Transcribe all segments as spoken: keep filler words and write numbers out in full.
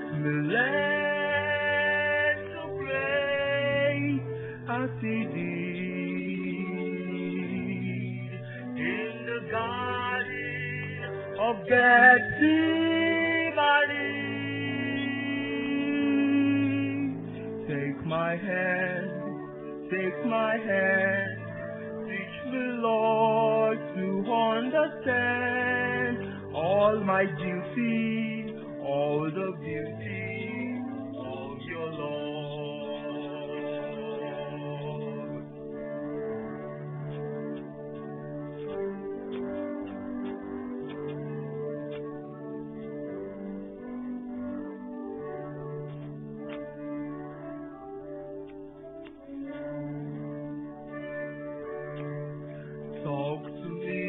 Let me learn to play as he did in the garden of Gethsemane. Take my hand, take my hand, teach me, Lord, to understand all my duties, all the beauty of your Lord. Talk to me,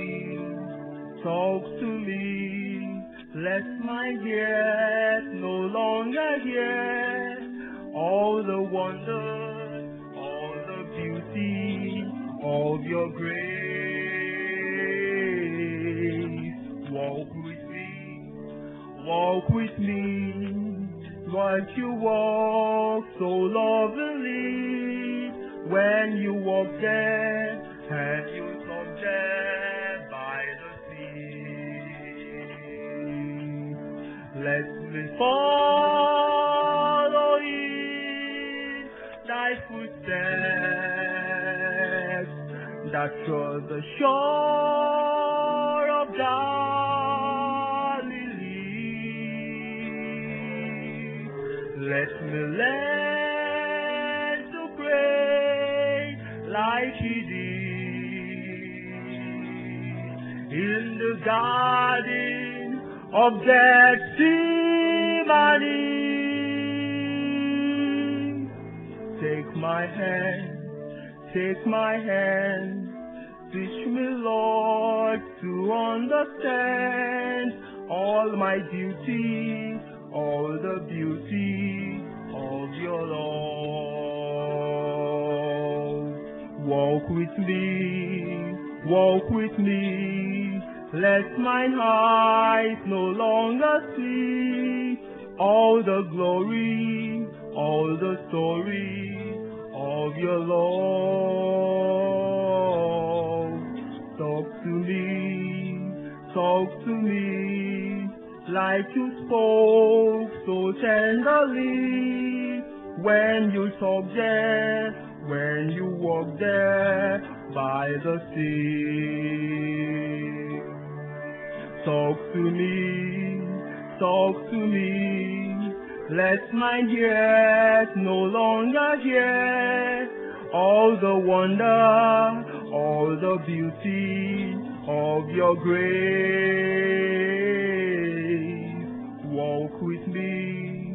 talk to me. Let my ears no longer hear all the wonder, all the beauty of your grace. Walk with me, walk with me, like you walk so lovingly when you walk there and you talk there. Let me follow in thy footsteps, that you're the shore of Galilee. Let me learn to pray like he did in the garden of Gethsemane. Take my hand, take my hand, teach me, Lord, to understand all my duty, all the beauty of your Lord. Walk with me, walk with me. Let mine eyes no longer see all the glory, all the story of your Lord. Talk to me, talk to me, like you spoke so tenderly when you talked there, when you walked there by the sea. Talk to me, talk to me, let my ears no longer hear all the wonder, all the beauty of your grace. Walk with me,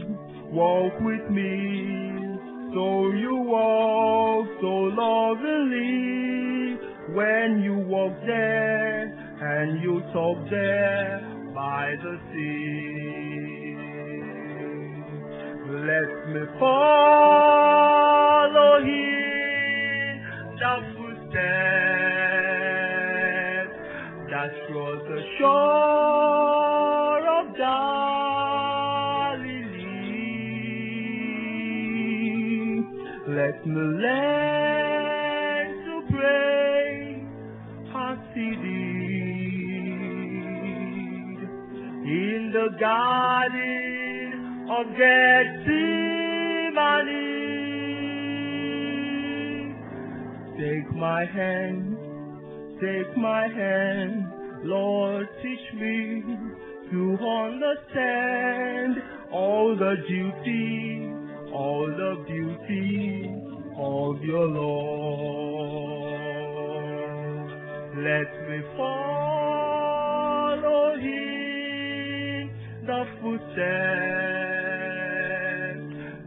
walk with me, so you walk so lovingly when you walk there and you talk there by the sea. Let me follow in the footsteps that cross the shore of Galilee. Let me learn to pray as he did in the garden of Gethsemane. Take my hand, take my hand, Lord, teach me to understand all the duty, all the beauty of your Lord. Let me follow him, the footsteps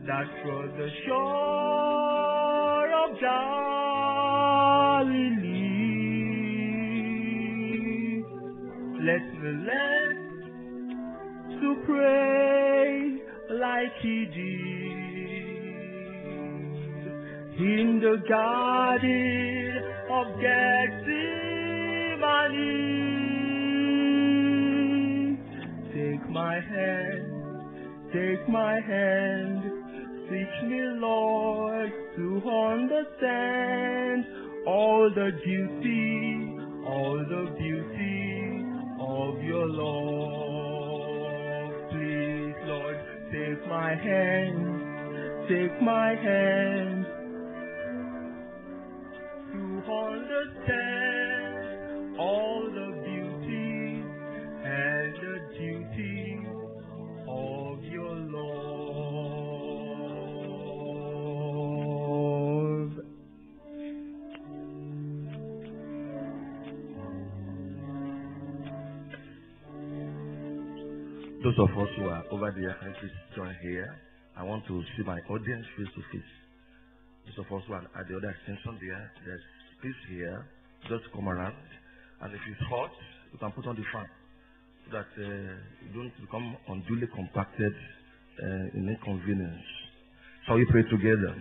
that cross the shore of Galilee. Let me learn to pray like he did in the garden of Gethsemane. Take my hand, Take my hand, teach me, Lord, to understand all the beauty, all the beauty of your love. Please, Lord, take my hand, take my hand to understand all the beauty and the duty of your love. Those of us who are over there, I just join here. I want to see my audience face to face. Those of us who are at the other extension there, there's space here. Just come around, and if it's hot, you can put on the fan, that uh, you don't become unduly compacted uh, in inconvenience. Shall we pray together?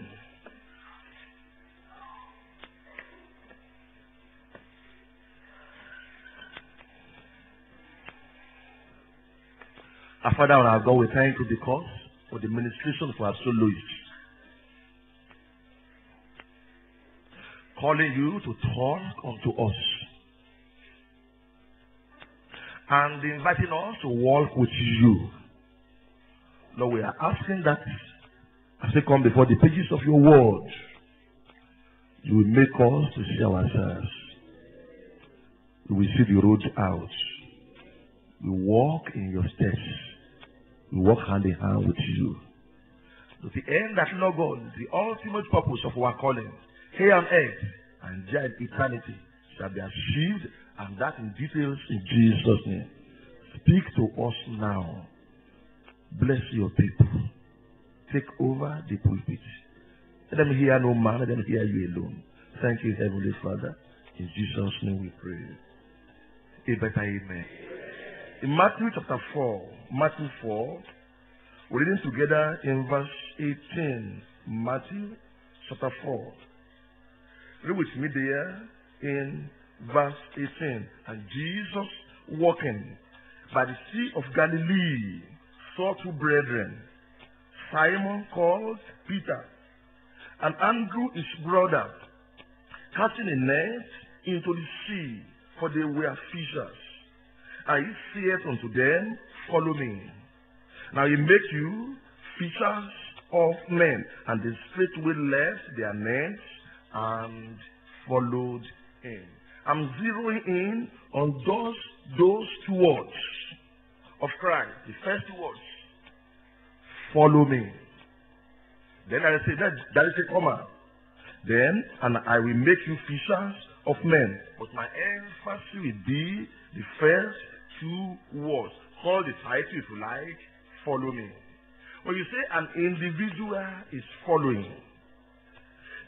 Our Father and our God, we thank you because for the ministration for our soul, Louis. Calling you to talk unto us, and inviting us to walk with you. Lord, we are asking that as we come before the pages of your word, you will make us to see ourselves. You will see the road out. We walk in your steps. We walk hand in hand with you. To the end that, Lord God, the ultimate purpose of our calling, here on earth and there in eternity, shall be achieved, and that in details in Jesus' name. Speak to us now. Bless your people. Take over the pulpit. Let me hear no man, let me hear you alone. Thank you, Heavenly Father. In Jesus' name we pray. A better amen. In Matthew chapter four, Matthew four, we're reading together in verse eighteen. Matthew chapter four. Read with me there. In verse eighteen, and Jesus, walking by the sea of Galilee, saw two brethren, Simon called Peter, and Andrew his brother, casting a net into the sea, for they were fishers. And he said unto them, Follow me. Now he make you fishers of men. And they straightway left their nets and followed him. I'm zeroing in on those those two words of Christ. The first two words, follow me. Then I say that that is a comma. Then and I will make you fishers of men. But my emphasis will be the first two words. Call the title if you like, follow me. When you say an individual is following,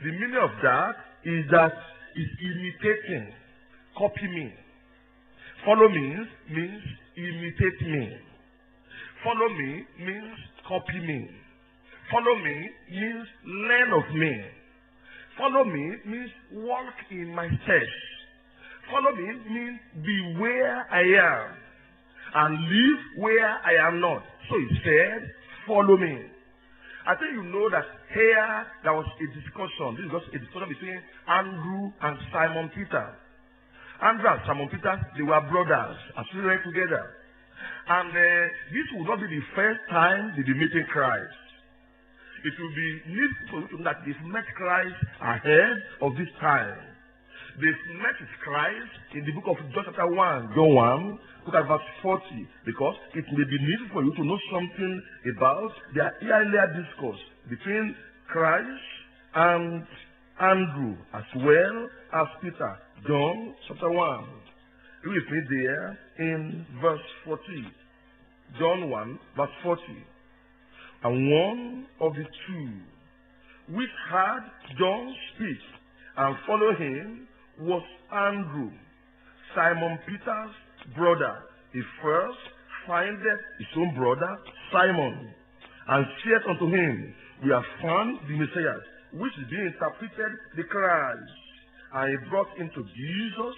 the meaning of that is that is imitating, copy me. Follow me means imitate me. Follow me means copy me. Follow me means learn of me. Follow me means walk in my steps. Follow me means be where I am and live where I am not. So he said, follow me. I think you know that here there was a discussion. This was a discussion between Andrew and Simon Peter. Andrew and Simon Peter, they were brothers, and they were together. And uh, this would not be the first time they were meeting Christ. It will be needful to know that they've met Christ ahead of this time. They've met Christ in the book of John chapter one, John one, look at verse forty, because it may be needful for you to know something about the earlier discourse between Christ and Andrew, as well as Peter. John chapter one. Read with me there in verse forty. John one, verse forty. And one of the two which heard John speak and followed him was Andrew, Simon Peter's brother. He first findeth his own brother Simon, and said unto him, We have found the Messiah, which is being interpreted the Christ. And he brought him to Jesus,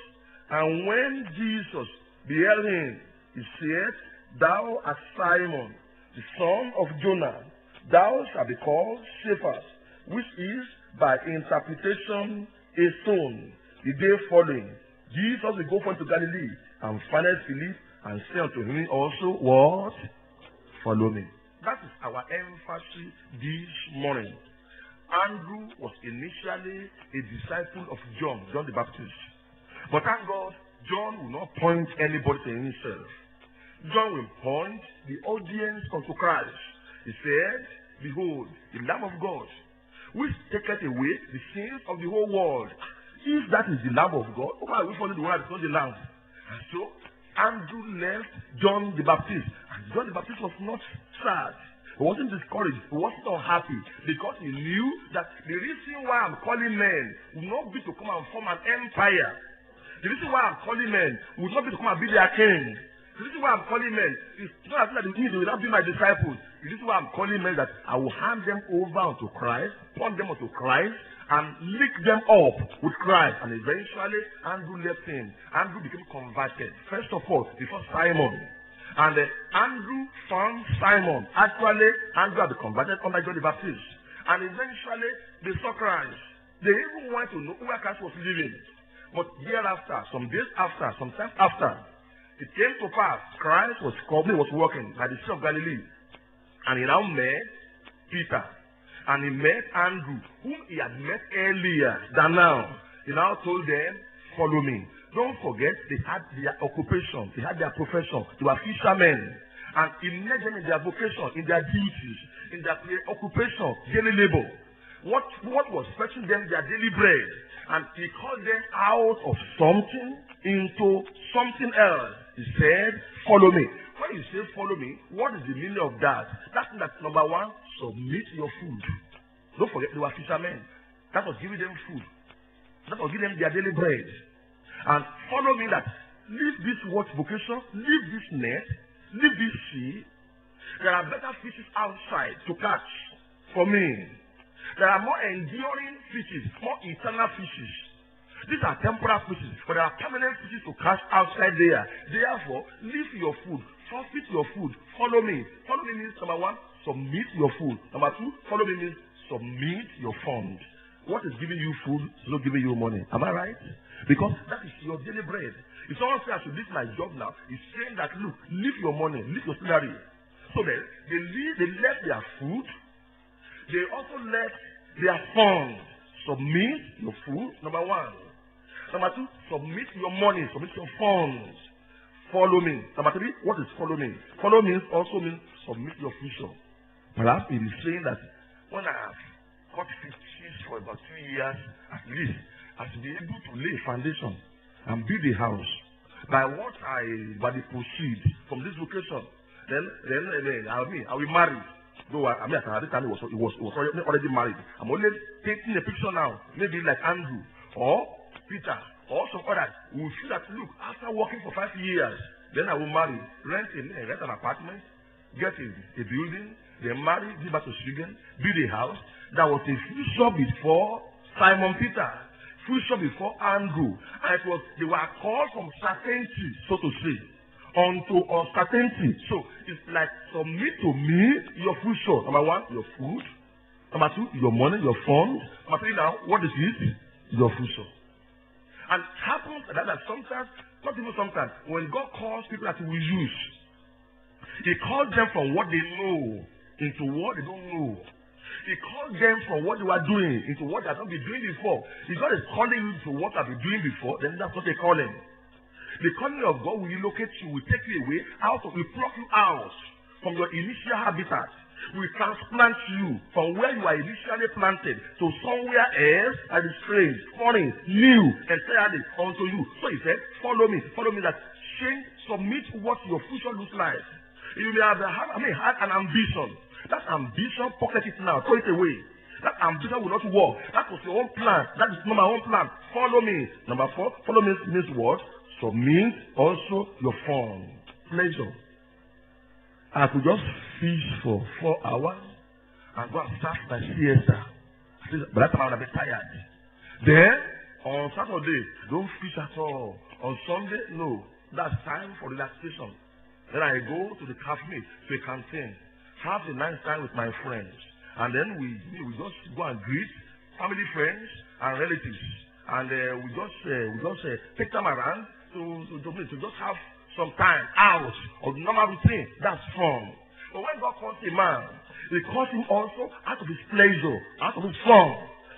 and when Jesus beheld him, he said, Thou art Simon, the son of Jonah, thou shalt be called Cephas, which is by interpretation a stone. The day following, Jesus will go forth to Galilee, and findeth Philip, and say unto him also, what? Follow me. That is our emphasis this morning. Andrew was initially a disciple of John, John the Baptist. But thank God, John will not point anybody to himself. John will point the audience unto Christ. He said, behold, the Lamb of God, which taketh away the sins of the whole world. If that is the Lamb of God, oh my, we follow the world, it's not the Lamb. And so, Andrew left John the Baptist. And John the Baptist was not sad. He wasn't discouraged. He wasn't unhappy. Because he knew that the reason why I'm calling men would not be to come and form an empire. The reason why I'm calling men would not be to come and be their king. The reason why I'm calling men is not that they will not be my disciples. The reason why I'm calling men that I will hand them over to Christ, point them unto Christ, and lick them up with Christ. And eventually, Andrew left him. Andrew became converted. First of all, before Simon. And uh, Andrew found Simon. Actually, Andrew had been converted under John the Baptist. And eventually, they saw Christ. They even wanted to know where Christ was living. But thereafter, some days after, some time after, it came to pass, Christ was coming, was walking at the Sea of Galilee. And he now met Peter. And he met Andrew, whom he had met earlier than now. He now told them, follow me. Don't forget, they had their occupation, they had their profession, they were fishermen. And he met them in their vocation, in their duties, in their occupation, daily labor. What, what was fetching them their daily bread? And he called them out of something into something else. He said, follow me. When you say follow me, what is the meaning of that? That's that number one, submit your food. Don't forget, they were fishermen. That was giving them food. That was giving them their daily bread. And follow me that. Leave this what vocation, leave this net, leave this sea. There are better fishes outside to catch for me. There are more enduring fishes, more eternal fishes. These are temporal fishes, but there are permanent fishes to catch outside there. Therefore, leave your food, forfeit your food, follow me. Follow me means, number one, submit your food. Number two, follow me means, submit your fund. What is giving you food is not giving you money. Am I right? Because that is your daily bread. If someone says I should leave my job now, he's saying that, look, leave your money, leave your salary. So then, they, leave, they left their food. They also left their funds. Submit your food, number one. Number two, submit your money, submit your funds. Follow me. Number three, what is follow me? Follow me also means submit your future. Perhaps it is saying that when I have got fifties for about two years at least, I should be able to lay a foundation and build a house. By what I by the proceeds from this vocation, then then, then I mean I will marry. Though I, I mean at the time it was it was, it was already married. I'm only painting a picture now, maybe like Andrew or Peter or some others who will feel that look, after working for five years, then I will marry, rent a rent an apartment, get a, a building, then marry, give back to children, build a house. That was a future before Simon Peter, future before Andrew. And it was they were called from certainty, so to say, unto uncertainty. So it's like submit to me your future. Number one, your food. Number two, your money, your funds. Number three, now what is it? Your future. And it happens that, that sometimes, not even sometimes, when God calls people that He will use, He calls them from what they know into what they don't know. He called them from what they were doing into what they have not been doing before. If God is calling you to what I've been doing before, then that's not a calling. The calling of God will relocate you, will take you away, out of, will pluck you out from your initial habitat, will transplant you from where you are initially planted to somewhere else that is strange, foreign, new, entirely unto you. So he said, follow me, follow me that change, submit what your future looks like. You may have, I mean, had an ambition. That ambition, pocket it now, throw it away. That ambition will not work. That was your own plan. That is not my own plan. Follow me. Number four, follow me means what? Submit also your fund. Pleasure. I could just fish for four hours and go and start my siesta. But that time I would have been tired. Then, on Saturday, don't fish at all. On Sunday, no. That's time for relaxation. Then I go to the cafe, to a canteen. have a nice time with my friends. And then we, we just go and greet family, friends, and relatives. And uh, we just, uh, we just uh, take them around to, to, to, to just have some time out of the normal routine. That's fun. But when God calls a man, he calls him also out of his pleasure, out of his fun.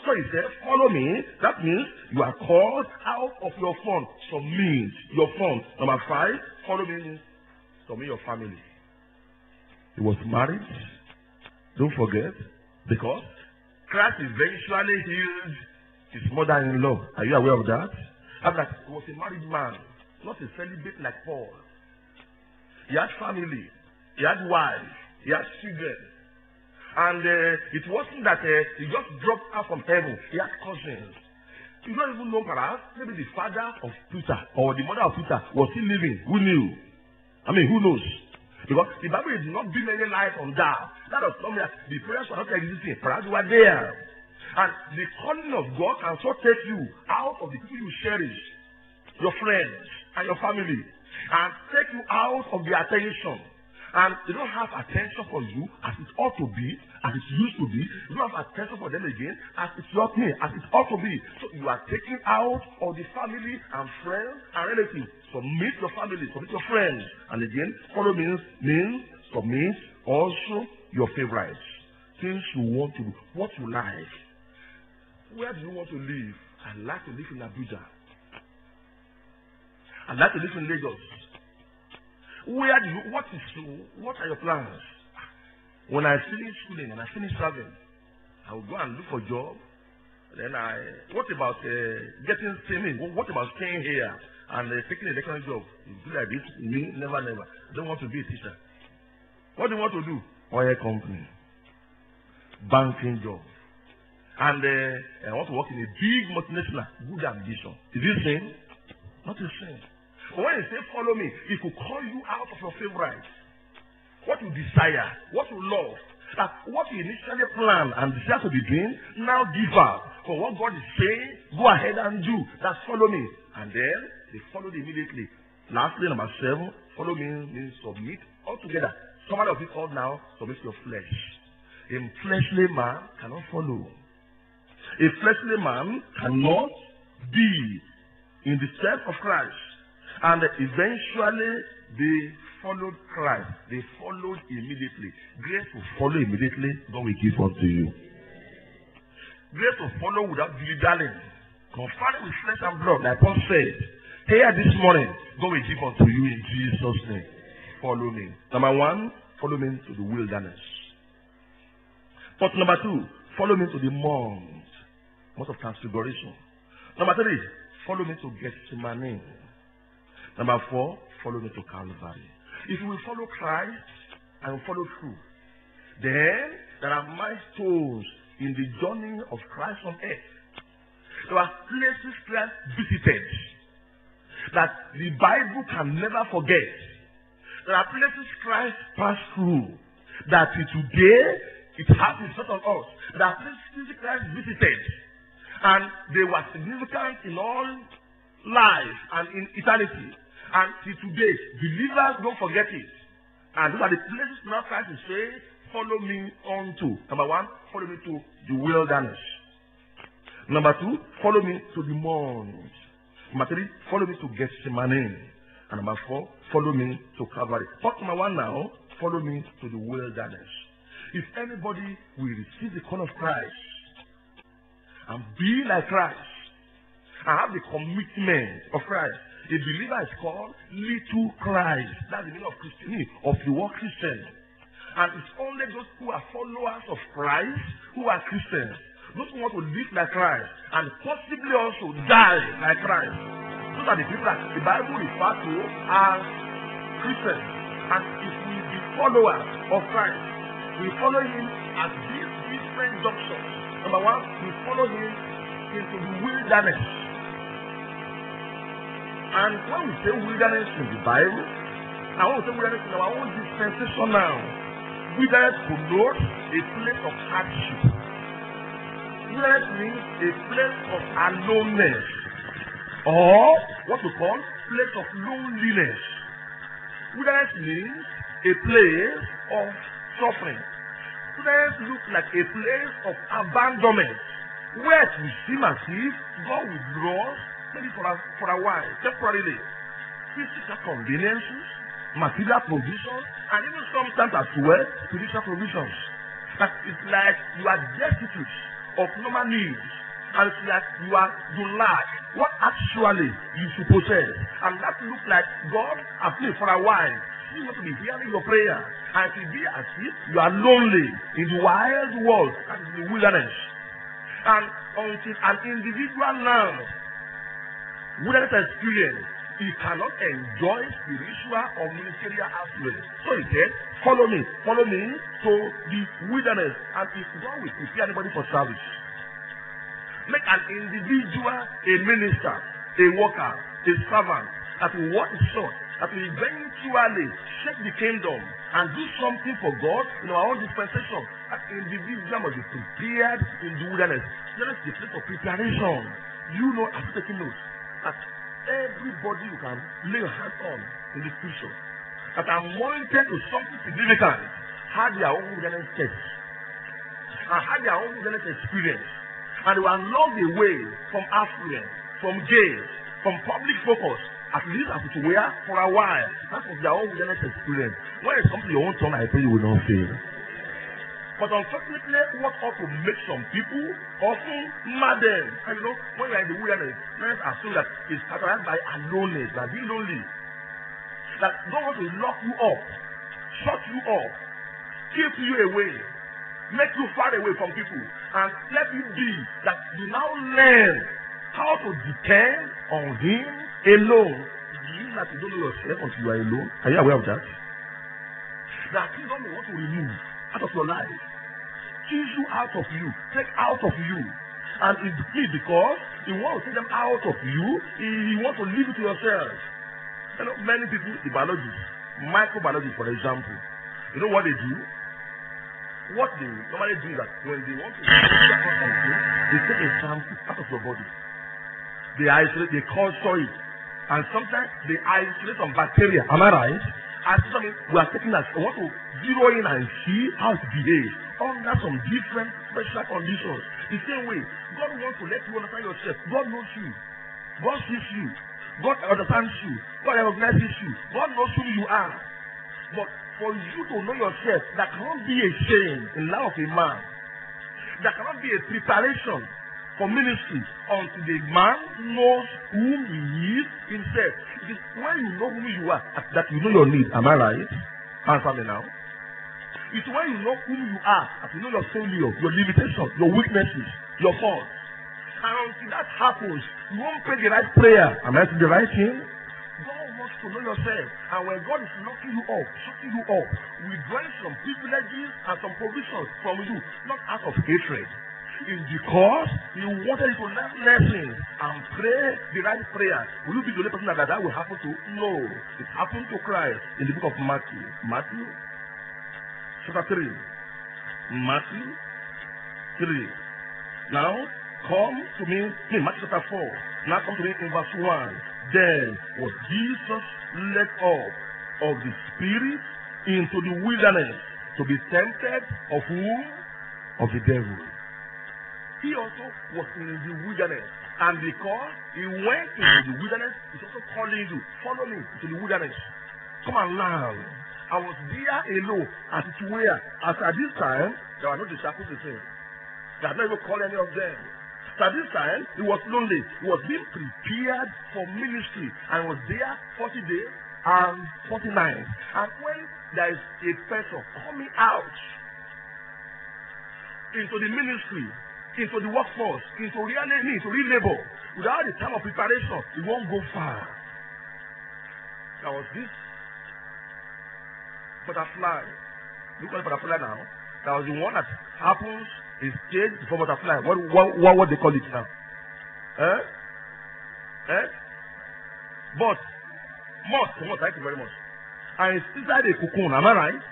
So he says, follow me. That means you are called out of your fun. Submit your fun. Number five, follow me means submit your family. He was married. Don't forget, because Christ eventually healed his mother-in-law. Are you aware of that? And that he was a married man, not a celibate like Paul. He had family, he had wife, he had children. And uh, it wasn't that uh, he just dropped out from heaven. He had cousins. You don't even know, perhaps, maybe the father of Peter or the mother of Peter was still living. Who knew? I mean, who knows? Because the Bible is not building any light on that. That does not mean that the prayers were not existing. Perhaps you were there. And the calling of God can so take you out of the people you cherish, your friends and your family, and take you out of the attention. And they don't have attention for you as it ought to be, as it used to be. You don't have attention for them again as it's not me, as it ought to be. So you are taken out of the family and friends and relatives. Submit your family, submit your friends. And again, follow means, means submit also your favorites. Things you want to do, what you like. Where do you want to live? I like to live in Abuja. I like to live in Lagos. Where do you, what is, what are your plans? When I finish schooling, when I finish serving, I will go and look for a job. Then I, what about uh, getting staying? What about staying here and uh, taking a different job? You do like this, me, never, never. I don't want to be a teacher. What do you want to do? Oil company, banking job. And uh, I want to work in a big multinational. Good ambition. Is it same? Not the same. When you say follow me, it will call you out of your favorites. What you desire, what you love, that what you initially planned and desire to be doing, now give up. For what God is saying, go ahead and do. That's follow me. And then they followed immediately. Lastly, number seven, follow me means submit altogether. Somebody of you called now, submit your flesh. A fleshly man cannot follow. A fleshly man cannot be in the steps of Christ. And eventually, they followed Christ. They followed immediately. Grace to follow immediately, God will give unto you. Grace to follow without dilly-dallying. Confirmed with flesh and blood, like Paul said. Here this morning, God will give unto you in Jesus' name. Follow me. Number one, follow me to the wilderness. But number two, follow me to the mount, mount of transfiguration. Number three, follow me to Gethsemane. Number four, follow me to Calvary. If you will follow Christ and follow through, then there are milestones in the journey of Christ on earth. There are places Christ visited that the Bible can never forget. There are places Christ passed through that today it has been set on us. There are places Christ visited and they were significant in all life and in eternity. And till today, believers don't forget it. And those are the places now Christ is saying, follow me unto. Number one, follow me to the wilderness. Number two, follow me to the mount. Number three, follow me to Gethsemane. And number four, follow me to Calvary. But number one now, follow me to the wilderness. If anybody will receive the call of Christ and be like Christ and have the commitment of Christ, a believer is called little Christ. That's the meaning of Christianity, of the word Christian. And it's only those who are followers of Christ who are Christians. Those who want to live like Christ and possibly also die like Christ. Those are the people that the Bible refers to as Christians. And if we be followers of Christ, we follow him at these different junctions. Number one, we follow him into the wilderness. And when we say wilderness in the Bible, and when we say wilderness in our own dispensation now, wilderness connotes a place of hardship. Wilderness means a place of aloneness, or what we call place of loneliness. Wilderness means a place of suffering. Praise looks like a place of abandonment, where it will seem as if God withdraws, maybe for a, for a while, temporarily. Physical conveniences, material provisions, and even sometimes as well, spiritual provisions. That it's like you are destitute of normal needs, and it's like you are you lack what actually you should possess. And that looks like God has been for a while. You want to be hearing your prayer, and it will be as if you are lonely in the wild world and in the wilderness. And until an individual now, wilderness experience, he cannot enjoy spiritual or ministerial affluence. So he said, follow me, follow me to the wilderness, and if God will prepare anybody for service. Make an individual a minister, a worker, a servant, that will work in short, that will eventually shake the kingdom and do something for God in our own dispensation. That individual must be prepared in the wilderness. There is the place of preparation. You know, I'm taking note that everybody you can lay your hand on in the scripture that are wanted to something significant had their own wilderness test and had their own wilderness experience, and they were locked away from affluence, from jail, from public focus, at least as it were for a while. That was their own wilderness experience. When it comes to your own turn, I pray you will not fail. But unfortunately, what ought to make some people often mad them. And you know, when you are in the wilderness, men assume that it's characterized by aloneness, by being lonely. That God wants to lock you up, shut you up, keep you away, make you far away from people, and let you be that you now learn how to depend on Him alone. Do you that you don't know yourself until you are alone? Are you aware of that? That you don't want to remove out of your life. Issue out of you, take out of you, and it's because you want to take them out of you, you want to leave it to yourself. You know, many people, the biologists, microbiologists, for example, you know what they do? What they normally do is that when they want to they take a sample out of your body, they isolate, they culture it, and sometimes they isolate some bacteria. Am I right? And sometimes we are taking as we want to zero in and see how it behaves under some different special conditions. The same way, God wants to let you understand yourself. God knows you. God sees you. God understands you. God recognizes you. God knows who you are. But for you to know yourself, that cannot be a shame in the life of a man. That cannot be a preparation for ministry until the man knows whom he is himself. It is when you know who you are that you know your need. Am I right? Answer me now. It's when you know who you are that you know your failure, your limitations, your weaknesses, your faults. And until that happens, you won't pray the right prayer. Am I to the right thing? God wants to know yourself. And when God is knocking you up, shutting you up, we grant some privileges and some provisions from you, not out of hatred. It's because you wanted to learn lessons and pray the right prayer. Will you be the only person that that will happen to? No. It happened to Christ in the book of Matthew. Matthew chapter three. Matthew three. Now come to me. Hey, Matthew chapter four. Now come to me in verse one. Then was Jesus led up of the Spirit into the wilderness to be tempted of whom? Of the devil. He also was in the wilderness, and because he went into the wilderness, he's also calling you, follow me to the wilderness. Come along. I was there alone, as it were. As at this time, there were no disciples with him. They had not even called any of them. So at this time, he was lonely. He was being prepared for ministry, and was there forty days and forty nights. And when there is a person coming out into the ministry, into the workforce, into real need, into real labor, without the time of preparation, it won't go far. There was this butterfly. Look at the butterfly now. There was the one that happens in stage before butterfly. What what what, what they call it now? Eh? Eh? But moth, moth, thank you very much. And it's inside a cocoon, am I right?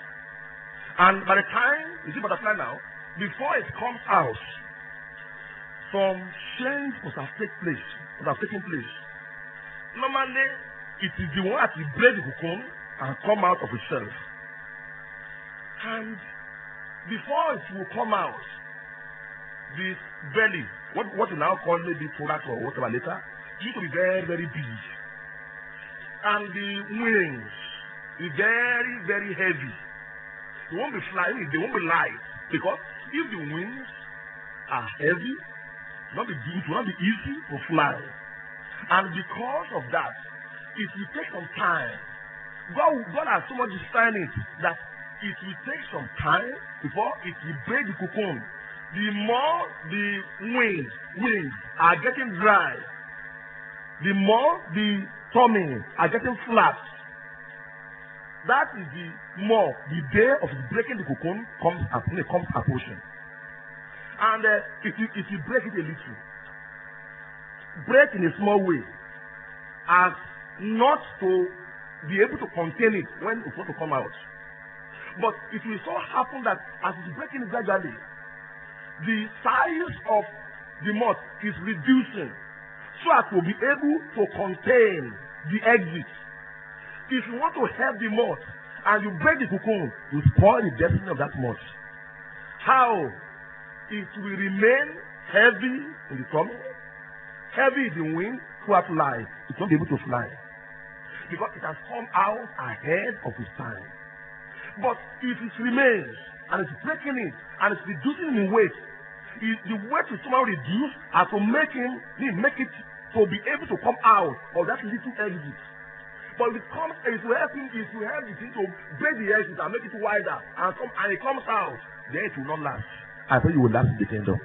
And by the time you see butterfly now, before it comes out, some change must have taken place. Must have taken place. Normally, it is the one that will break the cocoon and come out of itself. And Before it will come out, this belly, what what you now call maybe thorax or whatever later, used to be very, very big. And the wings is very, very heavy. They won't be flying, they won't be light. Because if the wings are heavy, it will not be easy to fly. And because of that, it will take some time. God, God has so much designed it that it will take some time before it will break the cocoon. The more the wings, wings are getting dry, the more the tummy are getting flat. That is the more the day of breaking the cocoon comes up, it comes approaching. And uh, if, you, if you break it a little, break in a small way, as not to be able to contain it when it's going to come out. But it will so happen that as it's breaking gradually, the size of the moth is reducing so as to be able to contain the exit. If you want to help the moth and you break the cocoon, you spoil the destiny of that moth. How? It will remain heavy in the tummy, heavy in the wing, throughout life. It won't be able to fly because it has come out ahead of its time. But if it remains and it's breaking it and it's reducing in weight, it, the weight will somehow reduce and to make him make it to be able to come out of that little exit. But if it comes, it will help him, it will help the thing to break the exit and make it wider and come and it comes out, then it will not last. I pray you will last in the kingdom.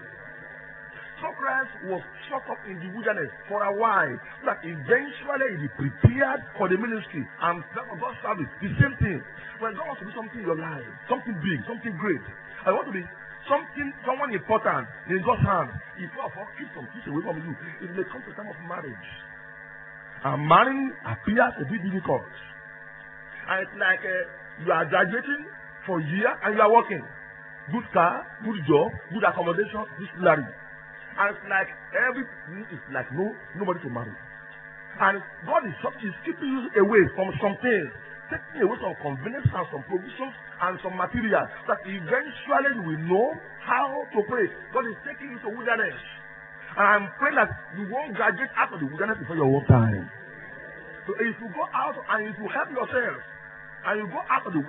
So Christ was shut up in the wilderness for a while, so that eventually he prepared for the ministry and God's service. The same thing. When God wants to do something in your life, something big, something great, I want to be something, someone important in God's hands. If you have keep some things away from you, it may come to the time of marriage. And marrying appears to be difficult. And it's like uh, you are graduating for a year and you are working. Good car, good job, good accommodation, good salary. And it's like every it's like no nobody to marry. And God is, is keeping you away from some things, taking away some convenience and some provisions and some materials that eventually you will know how to pray. God is taking you to wilderness. And I'm praying that you won't graduate out of the wilderness before your own time. So if you go out and if you help yourself and you go out of the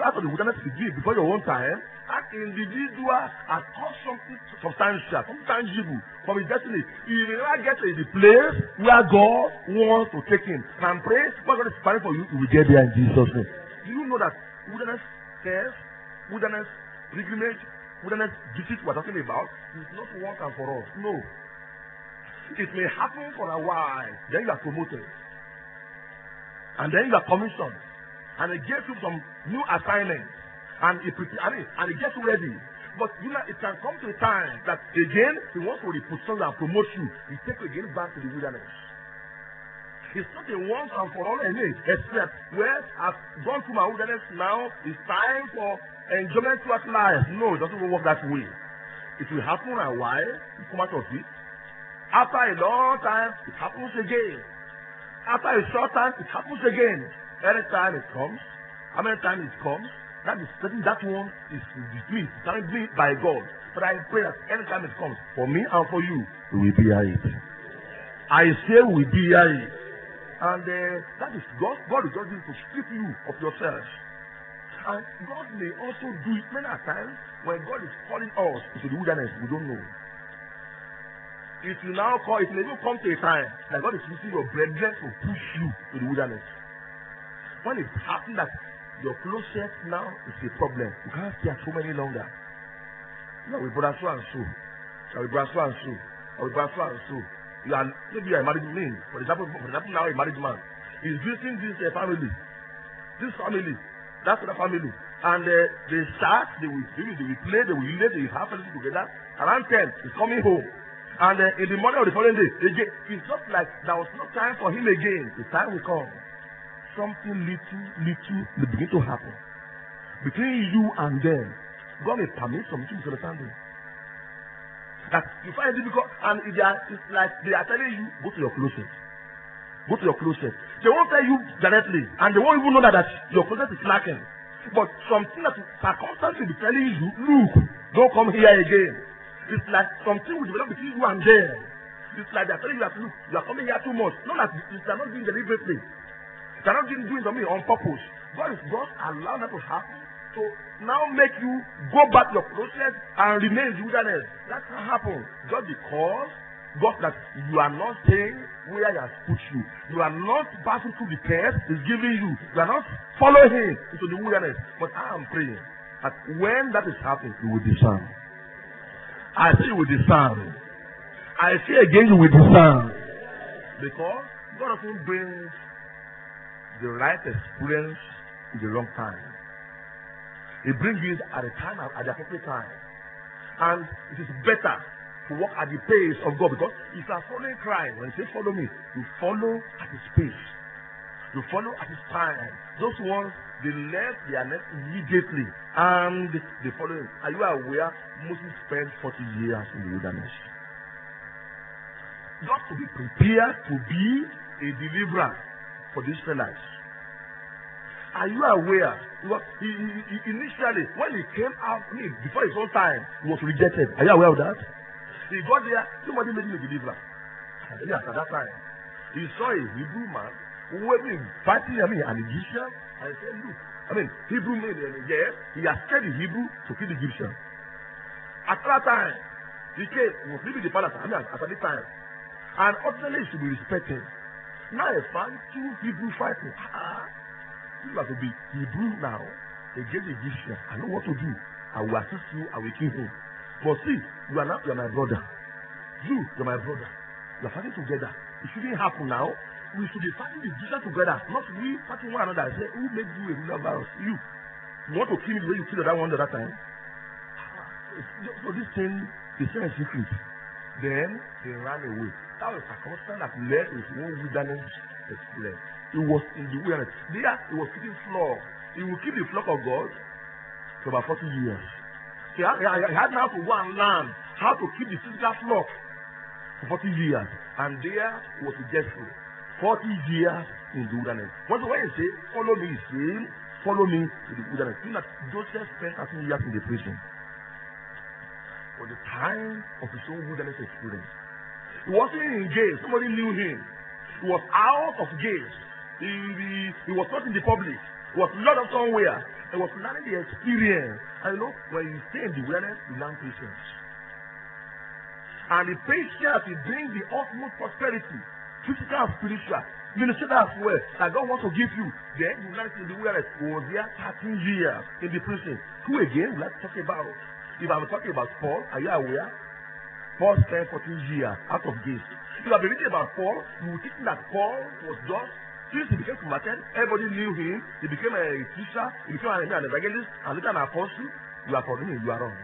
out of the wilderness before your own time, that individual has caused something substantial, something tangible from his destiny. He will never get to the place where God wants to take him. And pray, what God is preparing for you, you will get there in Jesus' name. Do you know that wilderness cares, wilderness pilgrimage, wilderness visit we're talking about is not once and for all. No. It may happen for a while, then you are promoted. And then you are commissioned. And it gives you some new assignments. And it, and it gets ready. But you know, it can come to a time that again, he wants to reposition and promote you. He takes you again back to the wilderness. It's not a once and for all any, except where I've gone through my wilderness now, it's time for enjoyment throughout life. No, it doesn't work that way. It will happen a while, you come out of it. After a long time, it happens again. After a short time, it happens again. Every time it comes, how many times it comes, that is certain that one is dismissed, currently by God. But I pray that any time it comes, for me and for you, we will be at it. I say we will be at it. And uh, that is God. God is just going to strip you of yourself. And God may also do it many times when God is calling us into the wilderness, we don't know. It will now call, it will even come to a time that God is using your brethren to push you to the wilderness. When it happens that your closeness now is a problem. You can't stay at home any longer. You are with brother so and so. You are with brother so and so. You are with brother so and so. You are, maybe you are a married man. For example, for example, now a married man is visiting this uh, family, this family, that other family, and uh, they start, they will, they will, they will play, they will relate, they will have everything together. Around ten, he's coming home, and uh, in the morning of the following day, again, it's just like there was no time for him again. The time will come. Something little, little will begin to happen. Between you and them, God may permit some misunderstanding. That you find it difficult, and they are, it's like they are telling you, go to your closet. Go to your closet. They won't tell you directly, and they won't even know that, that your closet is lacking. But something that is circumstances will be telling you, look, don't come here again. It's like something will develop between you and them. It's like they are telling you that, look, you are coming here too much. No, that you are not doing deliberately. You are not doing something on purpose. God is just allowing that to happen. So now make you go back your process and remain in wilderness. That can happen. Just because God that you are not staying where He has put you. You are not passing through the test He's giving you. You are not following Him into the wilderness. But I am praying that when that is happening, you will discern. I say you will discern. I say again you will discern. Because God often brings the right experience in the wrong time. He brings it at a time, at the appropriate time. And it is better to walk at the pace of God, because if you are following Christ, when He says follow me, you follow at His pace. You follow at His time. Those ones, they left their nest immediately and they follow Him. Are you aware? Moses spent forty years in the wilderness. Just to be prepared to be a deliverer for the Israelites. Are you aware? He was, he, he, initially, when he came out, I mean, before his own time, he was rejected. Are you aware of that? He got there, somebody made him a deliverer. And then after that time, he saw a Hebrew man who was fighting, I mean, an Egyptian, and he said, look, I mean, Hebrew made him, yes, he has scared the Hebrew to kill the Egyptian. At that time, he came, he was leaving the palace, I mean, at that time. And ultimately, he should be respected. Now he found two Hebrew fighting. Ah, you have to be Hebrew now against the Egyptian. I know what to do. I will assist you. I will kill him. But see, you are not. You are my brother. You, you are my brother. You are fighting together. It shouldn't happen now. We should be fighting the Egyptian together, not we fighting one another. I say, who made you a ruler of ours? You. You want to kill me the way you killed that one the other time? So this thing, they say a secret. Then they ran away. That was a constant that led his own wilderness experience. It was in the wilderness. There, he was keeping flock. He will keep the flock of God for about forty years. He had, he had now to go and learn how to keep the physical flock for forty years. And there was a destiny. forty years in the wilderness. What do I say? Follow me, same. Follow me to the wilderness. You know, Joseph spent thirteen years in the prison. For the time of his own wilderness experience. He wasn't in jail. Somebody knew him. He was out of jail. He, he, he was not in the public. He was not up somewhere. He was learning the experience. And you know, when you stay in the wilderness, you learn patience. And the patience will bring the utmost prosperity, physical and spiritual, ministerial as well, that God wants to give you. Then you learn in the wilderness. He was there thirteen years in the prison. Who again would like to talk about? If I'm talking about Paul, are you aware? Paul spent fourteen years out of this. You have been reading about Paul, you would think that Paul was just, since he became converted, everybody knew him, he became a teacher, he became an evangelist, and later an apostle. You are for me, you are wrong.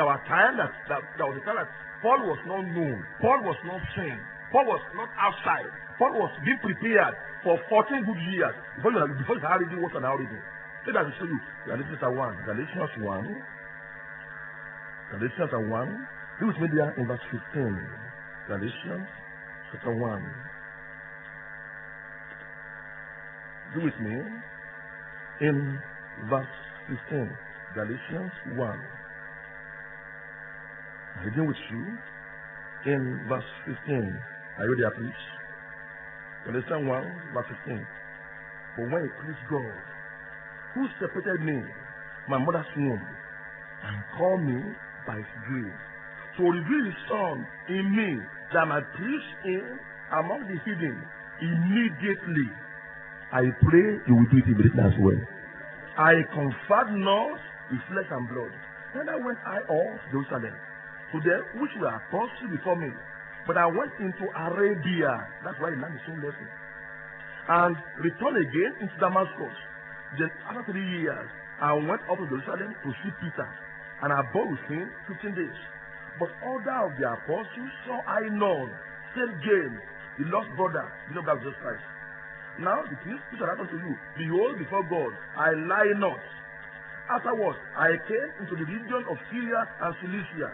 There was a time that, that, that was a time that Paul was not known, Paul was not seen, Paul was not outside, Paul was being prepared for fourteen good years before you had reading what an origin. So that will show you, Galatians one, Galatians one, Galatians one. He was made there in verse fifteen. Galatians chapter one. Do with me in verse fifteen. Galatians one. I'm reading with you in verse fifteen. Are you there, please? Galatians one, verse fifteen. For when it pleased God, who separated me, my mother's womb, and called me by His grace, to reveal His Son in me, that I might preach Him among the heathen. Immediately, I pray you will do it immediately as well. I comfort not with flesh and blood. Neither went I off Jerusalem to them which were apostles before me, but I went into Arabia. That's why he learned his own lesson. And returned again into Damascus. Then after three years, I went up to Jerusalem to see Peter, and I abode with him fifteen days. But other of the apostles saw I none, save James, the lost brother, the Lord Jesus Christ. Now the things which are happened to you, behold, before God, I lie not. Afterwards, I came into the region of Syria and Cilicia,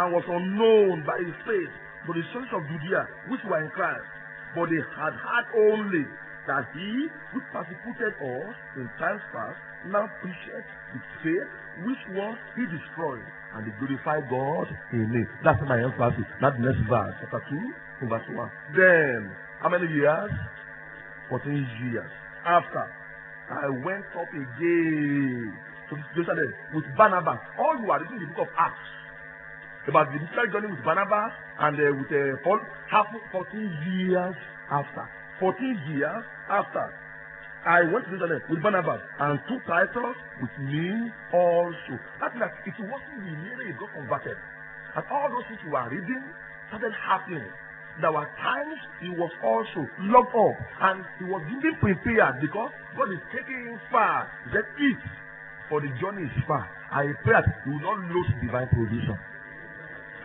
and was unknown by His faith to the sons of Judea, which were in Christ. But they had had only that he which persecuted us in times past now preacheth with faith which was he destroyed, and they glorified God in it. That's my emphasis. Not the next verse, chapter two, verse one. Then, how many years? fourteen years after, I went up again to Jerusalem with Barnabas. All you are reading the book of Acts about the missionary journey with Barnabas and uh, with uh, Paul happened fourteen years after. fourteen years after, I went to Jerusalem with Barnabas and two Titus with me also. That's like it wasn't the year it got converted. And all those things you are reading started happening. There were times he was also locked up and he was being prepared because God is taking him far. He said, eat, for the journey is far. I pray that you will not lose divine provision.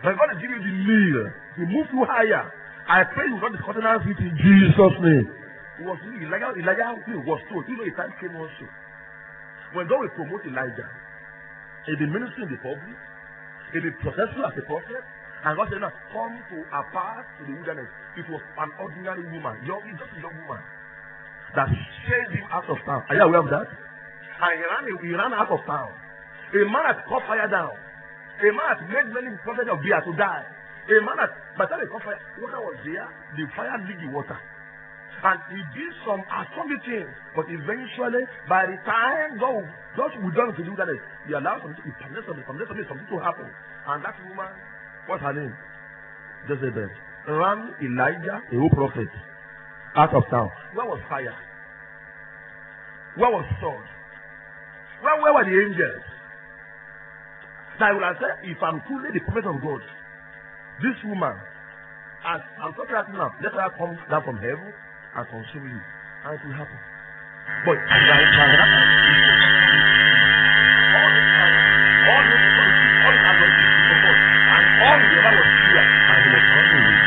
When God is giving you the meal, he moves you higher. I pray you will not discountenance it in Jesus' name. It was Elijah, Elijah was told, you know, a time came also. When God will promote Elijah, he'll be ministering in the public, he'll be successful as a prophet. And God said, now come to a path to the wilderness. It was an ordinary woman, young, just a young woman, that chased him out of town. Are you aware of that? And he ran, he ran out of town. A man that caught fire down. A man that made many prophets of Baal to die. A man that, by the time he caught fire, water was there, the fire licked the water. And he did some astounding things. But eventually, by the time God would done to the wilderness, he allowed something to happen, something, something, something to happen. And that woman, what's her name? Jezebel. Ran Elijah, a whole prophet, out of town. Where was fire? Where was sword? Where, where were the angels? Now I will answer, if I'm truly the prophet of God, this woman, as I'm talking about now, let her come down from heaven and consume you. And it will happen. But it will happen. All the other was here, and he was on the way.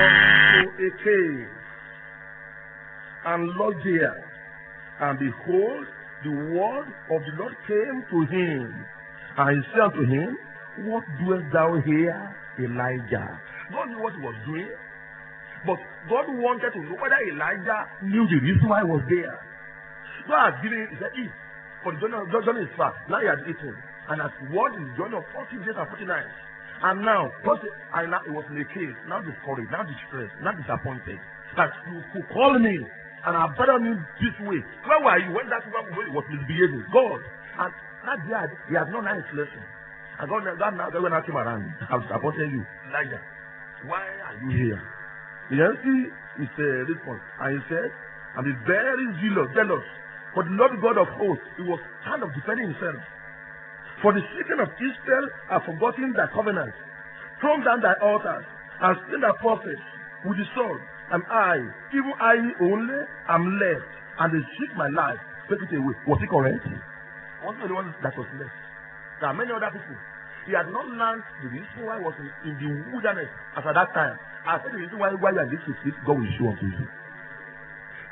Unto a cave, and lodged there, and behold, the word of the Lord came to him, and he said to him, what doest thou here, Elijah? God knew what he was doing, but God wanted to know whether Elijah knew the reason why he was there. God had given him, he said, eat, for the journey is far. Now he had eaten, and as what is the journey of forty days and forty nights. And now, and now it was in a cave, now discouraged, now distressed, now disappointed, that you could call me and abandon him this way. Where were you when that woman was misbehaving? God. And that day, he had not learned his lesson. And God, God now when I came around, I've supported you. Elijah, why are you here? The answer is uh, this one. And he said, and he's very zealous, jealous. For the Lord God of hosts, he was kind of defending himself. For the children of Israel have forgotten thy covenant, thrown down thy altars, and slain thy prophets with the sword. And I, even I only, am left, and they seek my life, take it away. Was he correct? Wasn't the one that was left. There are many other people. He had not learned the reason why he was in, in the wilderness as at that time. I said the reason why why you are in this city, God will show unto you.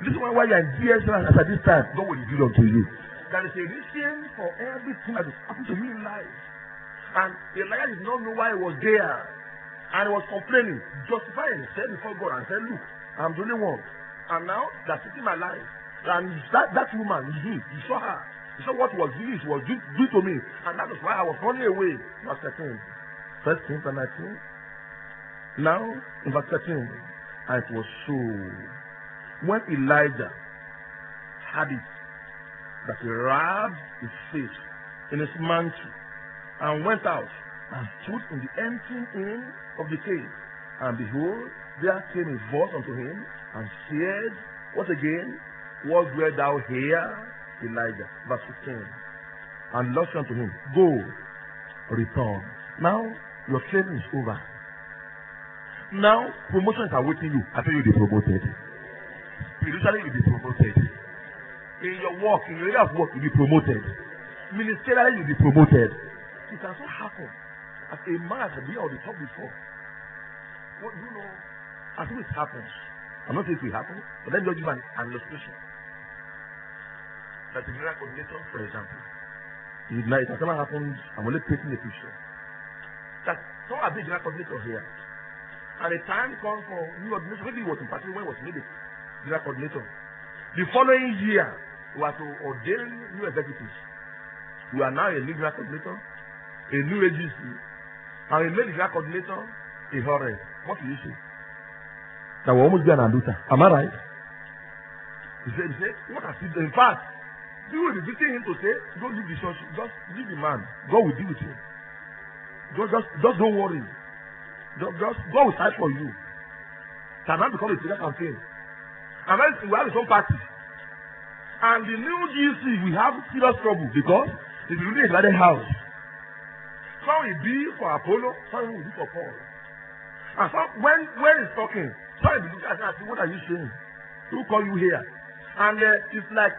The reason why you are in D S as at this time, God will reveal unto you. There is a reason for everything that has happened to you in life. And Elijah did not know why he was there. And he was complaining, justifying himself before God and said, look, I'm the only one. And now that's taking my life. And that, that woman, you, you saw her. You saw what was doing, she was doing do to me. And that is why I was running away. Verse thirteen. First Kings and nineteen. Now, in verse thirteen, and it was so. When Elijah had it, that he wrapped his face in his mantle and went out and stood in the empty inn of the cave. And behold, there came a voice unto him and said, what again? What doest thou here, Elijah? Verse fifteen. And Lord said unto him, go, return. Now your training is over. Now promotions are waiting you. I tell you, you'll be promoted. Spiritually, you'll be promoted. In your work, in your area of work, you'll be promoted. Ministerially, you'll be promoted. It has not happened. As a man has been on the top before. What do you know? I think it happens. I'm not saying it will happen, but let me give an illustration. That the miracle coordinator, for example, is like, it cannot happen, I'm only painting a picture. That some have been miracle coordinator here. And the time comes for new ordination, maybe it was in particular when it was needed, miracle coordinator. The following year, we are to ordain new executives. We are now a new miracle coordinator, a new agency, and we made the miracle coordinator a horror. What do you say? That will almost be an adulterer. Am I right? He said, he said, what has he done? In fact, you will be visiting him to say, don't leave the church, just leave the man. God will deal with him. Just, just, just don't worry. Just, just God will fight for you. That man becomes a serious campaign. And then we have his own party. And the new G C will have serious trouble because it's really a flooded house. Some will be for Apollo, some will be for Paul. And some, when, when he's talking, sorry, what are you saying? Who call you here? And uh, it's like,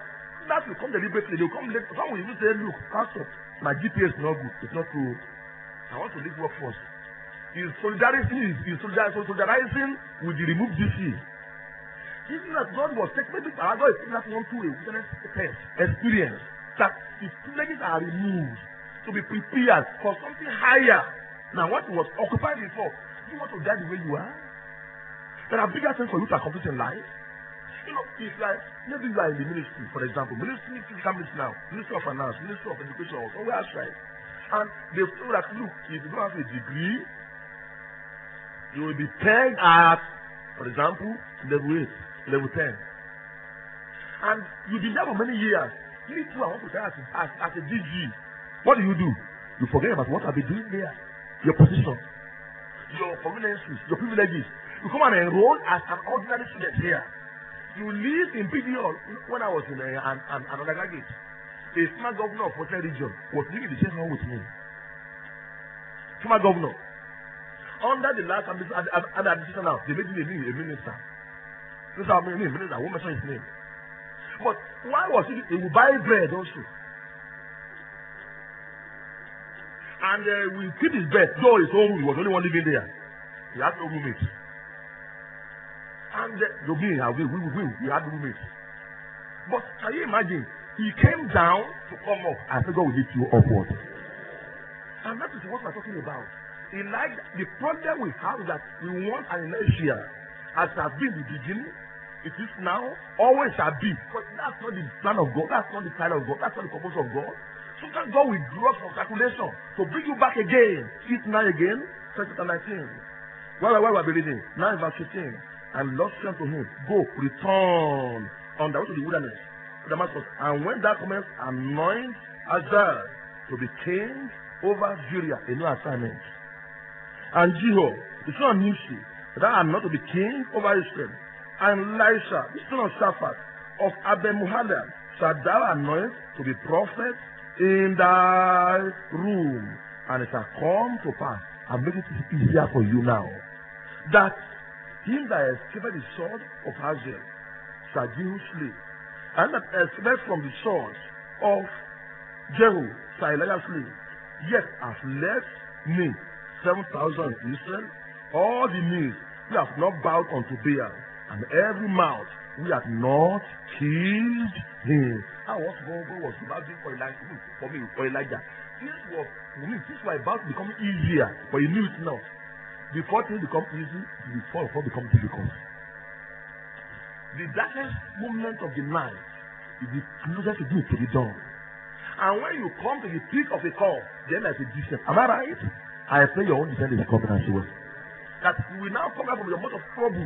that will come deliberately. They'll come later. Some will even say, look, Pastor, my G P S is not good. It's not true. I want to leave work first. He's solidarizing, he's solidarizing with the removed G C. This is that God was taking, maybe I got a thing that one to a wilderness experience. That if places are removed, to be prepared for something higher than what was occupied before. Do you want to die the way you are? There are bigger things for you to accomplish in life. You know, it's like, maybe you are in the ministry, for example, ministry comes now, ministry of finance, ministry of education, or somewhere else, right? And they've told us, look, if you don't have a degree, you will be pegged at, for example, level eight, level ten. And you've been there for many years. Me too, I want to try as, as, as a D G. What do you do? You forget about what I've been doing there, your position, your prominences, your privileges. You come and enroll as an ordinary student here. You live in P D L. When I was in a, an, an, an undergraduate, a former governor of Portland region was living in the same home with me. Former governor. Under the last administration now, they made me a minister. This is how many ministers, I won't mention his name. But why was it? They would buy bread also. And uh, we keep his bed, though his own room, he was only one living there. He had no roommates. And uh, we, we, we, we had roommates. But can you imagine? He came down to come up. I said, God will lift you upward. And that is what we're talking about. In life, the problem we have is that we want an inertia. As it has been the beginning, it is now, always shall be. But that's not the plan of God, that's not the plan of God, that's not the purpose of God. Sometimes God will draw from calculation to bring you back again. It's now again, chapter nineteen. Why were we reading? nine verse fifteen. And Lord said to him, go, return on the way to the wilderness, to Damascus. And when that comes, anoint Azariah to be king over Syria, a new assignment. And Jehu, the son of Nimshi, that are not to be king over Israel. And Elisha, the son of Shaphat, of Abel-Meholah, shall thou anoint to be prophet in thy room, and it shall come to pass. And make it easier for you now, that him that escaped the sword of Hazael shall Jehu slay, and that escaped from the sword of Jehu shall Elijah slay. Yet has left me seven thousand in Israel, all the knees we have not bowed unto Baal, and every mouth we have not killed him. I was going was about doing for Elijah, for me, for Elijah. This was, this was about becoming easier, but you knew it now. Before things become easy, before before become difficult. The darkest moment of the night is the closest to to the dawn. And when you come to the peak of the call, then there's a descent. Am I right? I pray your own descent is coming as well. That you will now come out from your mouth of trouble.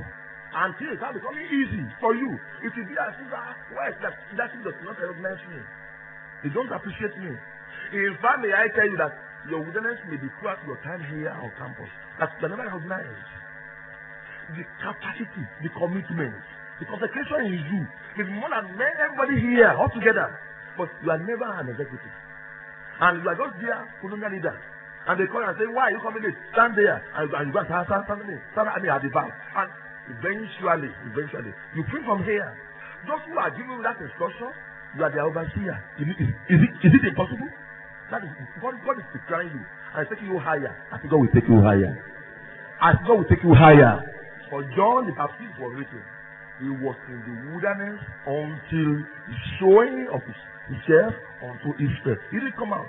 Until it has become easy for you. It will be as if, why is that? That does not recognize me. They don't appreciate me. In fact, may I tell you that your wilderness may be throughout your time here on campus. That you never recognize. The capacity, the commitment, the consecration in you is more than everybody here all together. But you are never an executive. And you are just there, colonial leader. And they call and say, why are you coming late? Stand there. And you go, stand, stand, stand, stand at me at the back. And Eventually, eventually, you print from here. Those who are giving you that instruction, you are the overseer. Is, is, is, it, is it impossible? That is, God, God is preparing you and taking you higher. I think God will take you higher. I think God will take you higher. For John the Baptist was written, he was in the wilderness until the showing of his, himself unto Easter. He didn't come out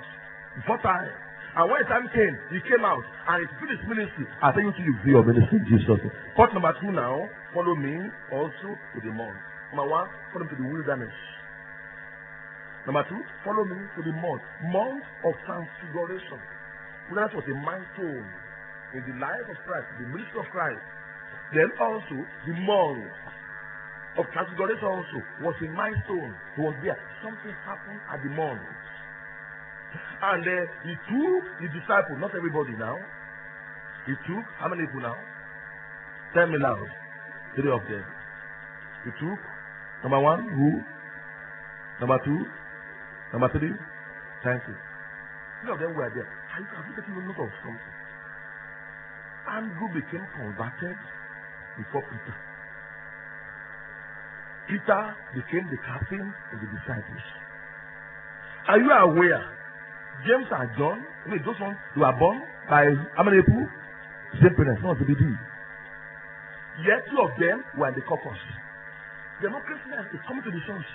before time. And when time came, he came out and he finished ministry. I tell you to you, your ministry in Jesus. Point number two now, follow me also to the mount. Number one, follow me to the wilderness. Number two, follow me to the mount. Mount of Transfiguration. That was a milestone in the life of Christ, the ministry of Christ. Then also, the mount of Transfiguration also was a milestone. It was there. Something happened at the mount. And uh, he took his disciples, not everybody now. He took, how many people now? Tell me now. Three of them. He took, number one, who? Number two? Number three? Thank you. Three of them were there. Are you, are you taking a note of something? Andrew became converted before Peter. Peter became the captain of the disciples. Are you aware? James and John, I mean, those ones who were born by how many people? Same parents, not the baby. Yet two of them were in the corpus. They are not Christians, they come to the church.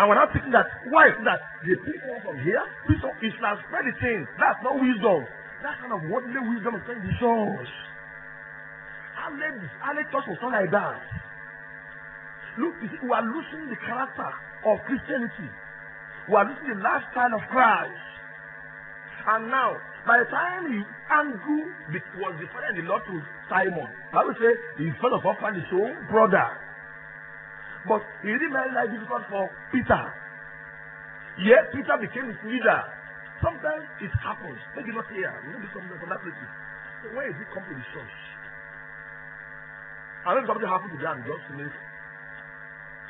And we're not thinking that, why is that? They pick one from here, pick up Islam, spread the thing. That's not wisdom. That kind of worldly wisdom is not the church. Our church was not like that. Look, you see, we are losing the character of Christianity. We are losing the lifestyle of Christ. And now, by the time he, Andrew was defending the Lord to Simon, I would say he's sort of often his own brother. But he didn't make life difficult for Peter. Yet Peter became his leader. Sometimes it happens. Maybe not here, maybe something from that place. Where is he come to the church? I think something happened to them just to make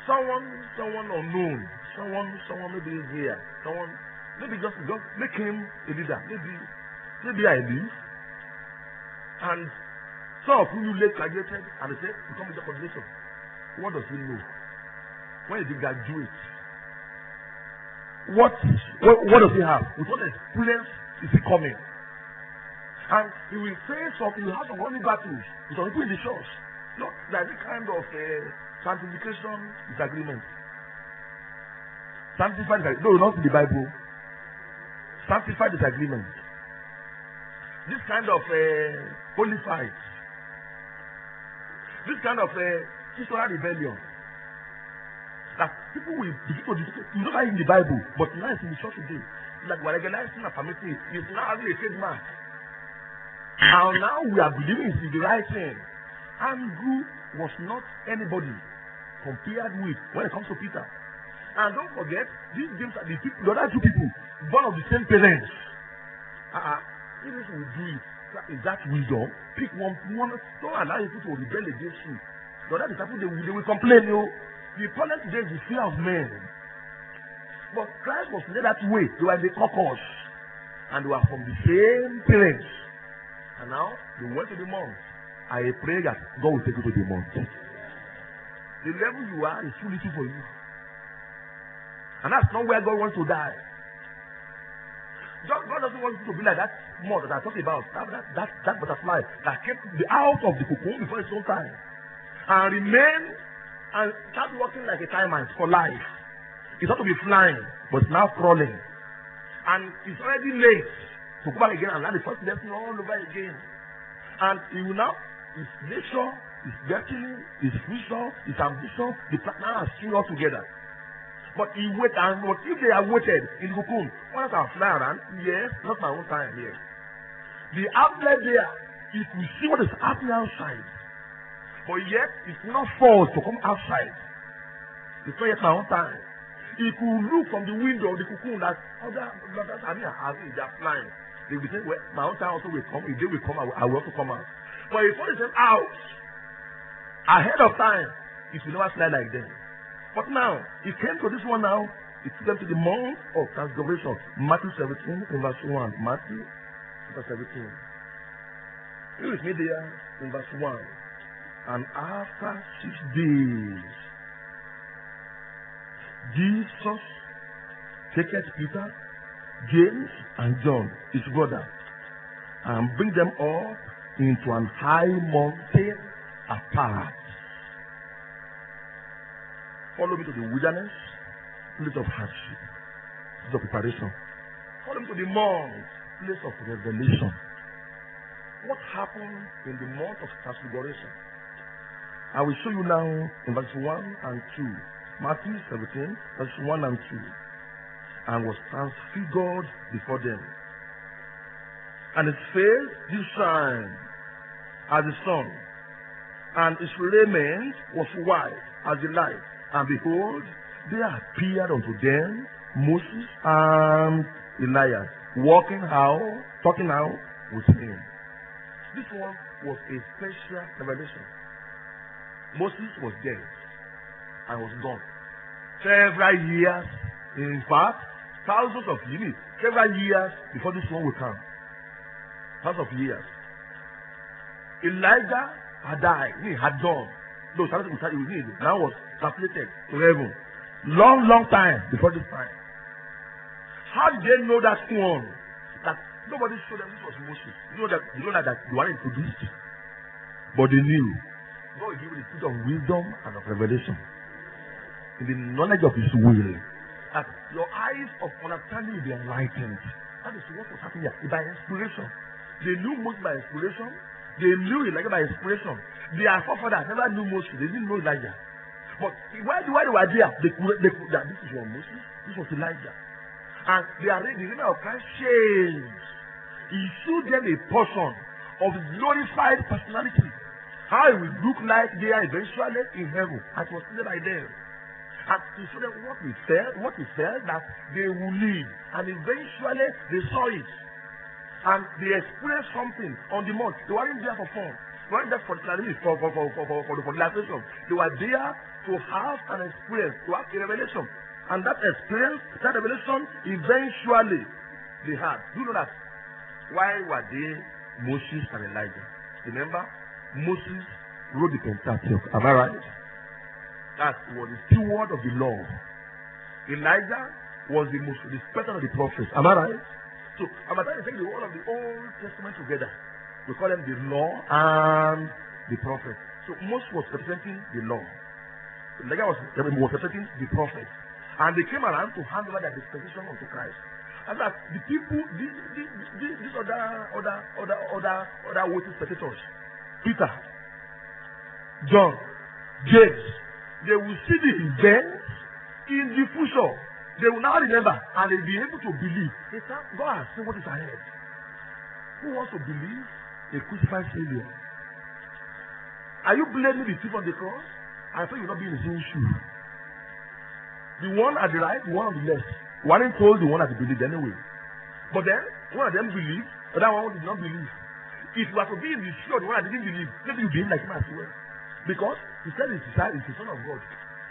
someone, someone unknown. Someone, someone maybe is here. Someone, maybe just, just make him a leader. Maybe, maybe I leave. And some of you late graduated and they say, become a congregation. What does he know? When did he graduate? What, what, what does he have? With what experience is he coming? And he will say something, he will have some running battles with some people in the church. Not like the kind of uh, sanctification disagreement. Sanctified disagreement. No, not in the Bible. Sanctified disagreement. This kind of uh, holy fight. This kind of uh, historical rebellion. That people will begin to discuss. You don't have in the Bible, but now it's in the church today. Like we're recognizing a family. It's now having a trade mark. And now we are believing it's the right thing. Andrew was not anybody compared with when it comes to Peter. And don't forget, these James are the, people, the other two people, born of the same parents. Uh-uh. If this will do it, is that wisdom? Pick one, one, don't allow people to rebel against you. The other disciples, they, they will complain, you know. The problem today is the fear of men. But Christ was made that way. They were in the caucus. And they were from the same parents. And now, they went to the mount. I pray that God will take you to the mount. The level you are is too little for you. And that's not where God wants to die. God, God doesn't want you to be like that mud that I talked about, that, that, that, that butterfly that came out of the cocoon before its own time. And remain and start working like a timer for life. It's not to be flying, but it's now crawling. And it's already late to go back again and learn the first lesson all over again. And he will now, his nature, his destiny, his vision, his ambition, the partner has string all together. But he waited, and what if they have waited in the cocoon? Once I fly around, yes, not my own time here. The outlet there, it will see what is happening outside. But yet, it's not forced to come outside. It's not yet my own time. It could look from the window of the cocoon that other brothers are having, they are flying. They will say, well, my own time also will come. If they will come, I will, I will also come out. But if they come out, ahead of time, it will never fly like them. But now, he came to this one now, he took them to the mount of transfiguration. Matthew seventeen, in verse one. Matthew chapter seventeen. He was made there in verse one. And after six days, Jesus taketh Peter, James, and John, his brother, and bring them up into an high mountain apart. Follow me to the wilderness, place of hardship, place of preparation. Follow me to the month, place of revelation. What happened in the month of transfiguration? I will show you now in verse one and two. Matthew seventeen, verse one and two. And was transfigured before them. And his face did shine as the sun, and his raiment was white as the light. And behold, there appeared unto them Moses and Elias, walking out, talking out with him. This one was a special revelation. Moses was dead and was gone. Several years, in fact, thousands of years, several years before this one will come. Thousands of years. Elijah had died, he had gone. No, started with him. Now was translated to heaven. Long, long time before this time. How did they know that one? That nobody showed them this was Moses. You know that you know that, that you are introduced. But they knew. God gave the spirit of wisdom and of revelation. In the knowledge of his will. That your eyes of understanding will be enlightened. That is what was happening here. By inspiration. They knew Moses by inspiration. They knew Elijah by inspiration. Their forefathers never knew Moses. They didn't know Elijah. But while they were there, they could they could that this is your Moses, this was Elijah. And they are the remnant of Christ changed. He showed them a portion of glorified personality. How it will look like they are eventually in heaven. It was said by them. And he showed them what we said, what he said that they will live. And eventually they saw it. And they experienced something on the mount. They weren't there for fun. They weren't there for for for for for for relaxation. They were there to have an experience, to have a revelation. And that experience, that revelation, eventually they had. You know that. Why were they Moses and Elijah? Remember, Moses wrote the Pentateuch. Am I right? That was the steward of the law. Elijah was the most respected of the prophets. Am I right? So, I'm about to take the whole of the Old Testament together. We call them the law and the prophet. So, Moses was representing the law. Elijah was, was representing the prophet. And they came around to hand over their dispensation unto Christ. And that the people, these, these, these, these other, other, other, other, other waiting spectators, Peter, John, James, they will see the events in the future. They will now remember and they'll be able to believe. They can't, God has seen what is ahead. Who wants to believe a crucified Savior? Are you blaming the thief on the cross? I thought you will not be in the same shoe. The one at the right, the one on the left. One ain't told the one that believed anyway. But then, one of them believed, the other one did not believe. If you are to be in the shoe of the one that didn't believe, maybe you behave like him as well. Because he said he's the Son of God.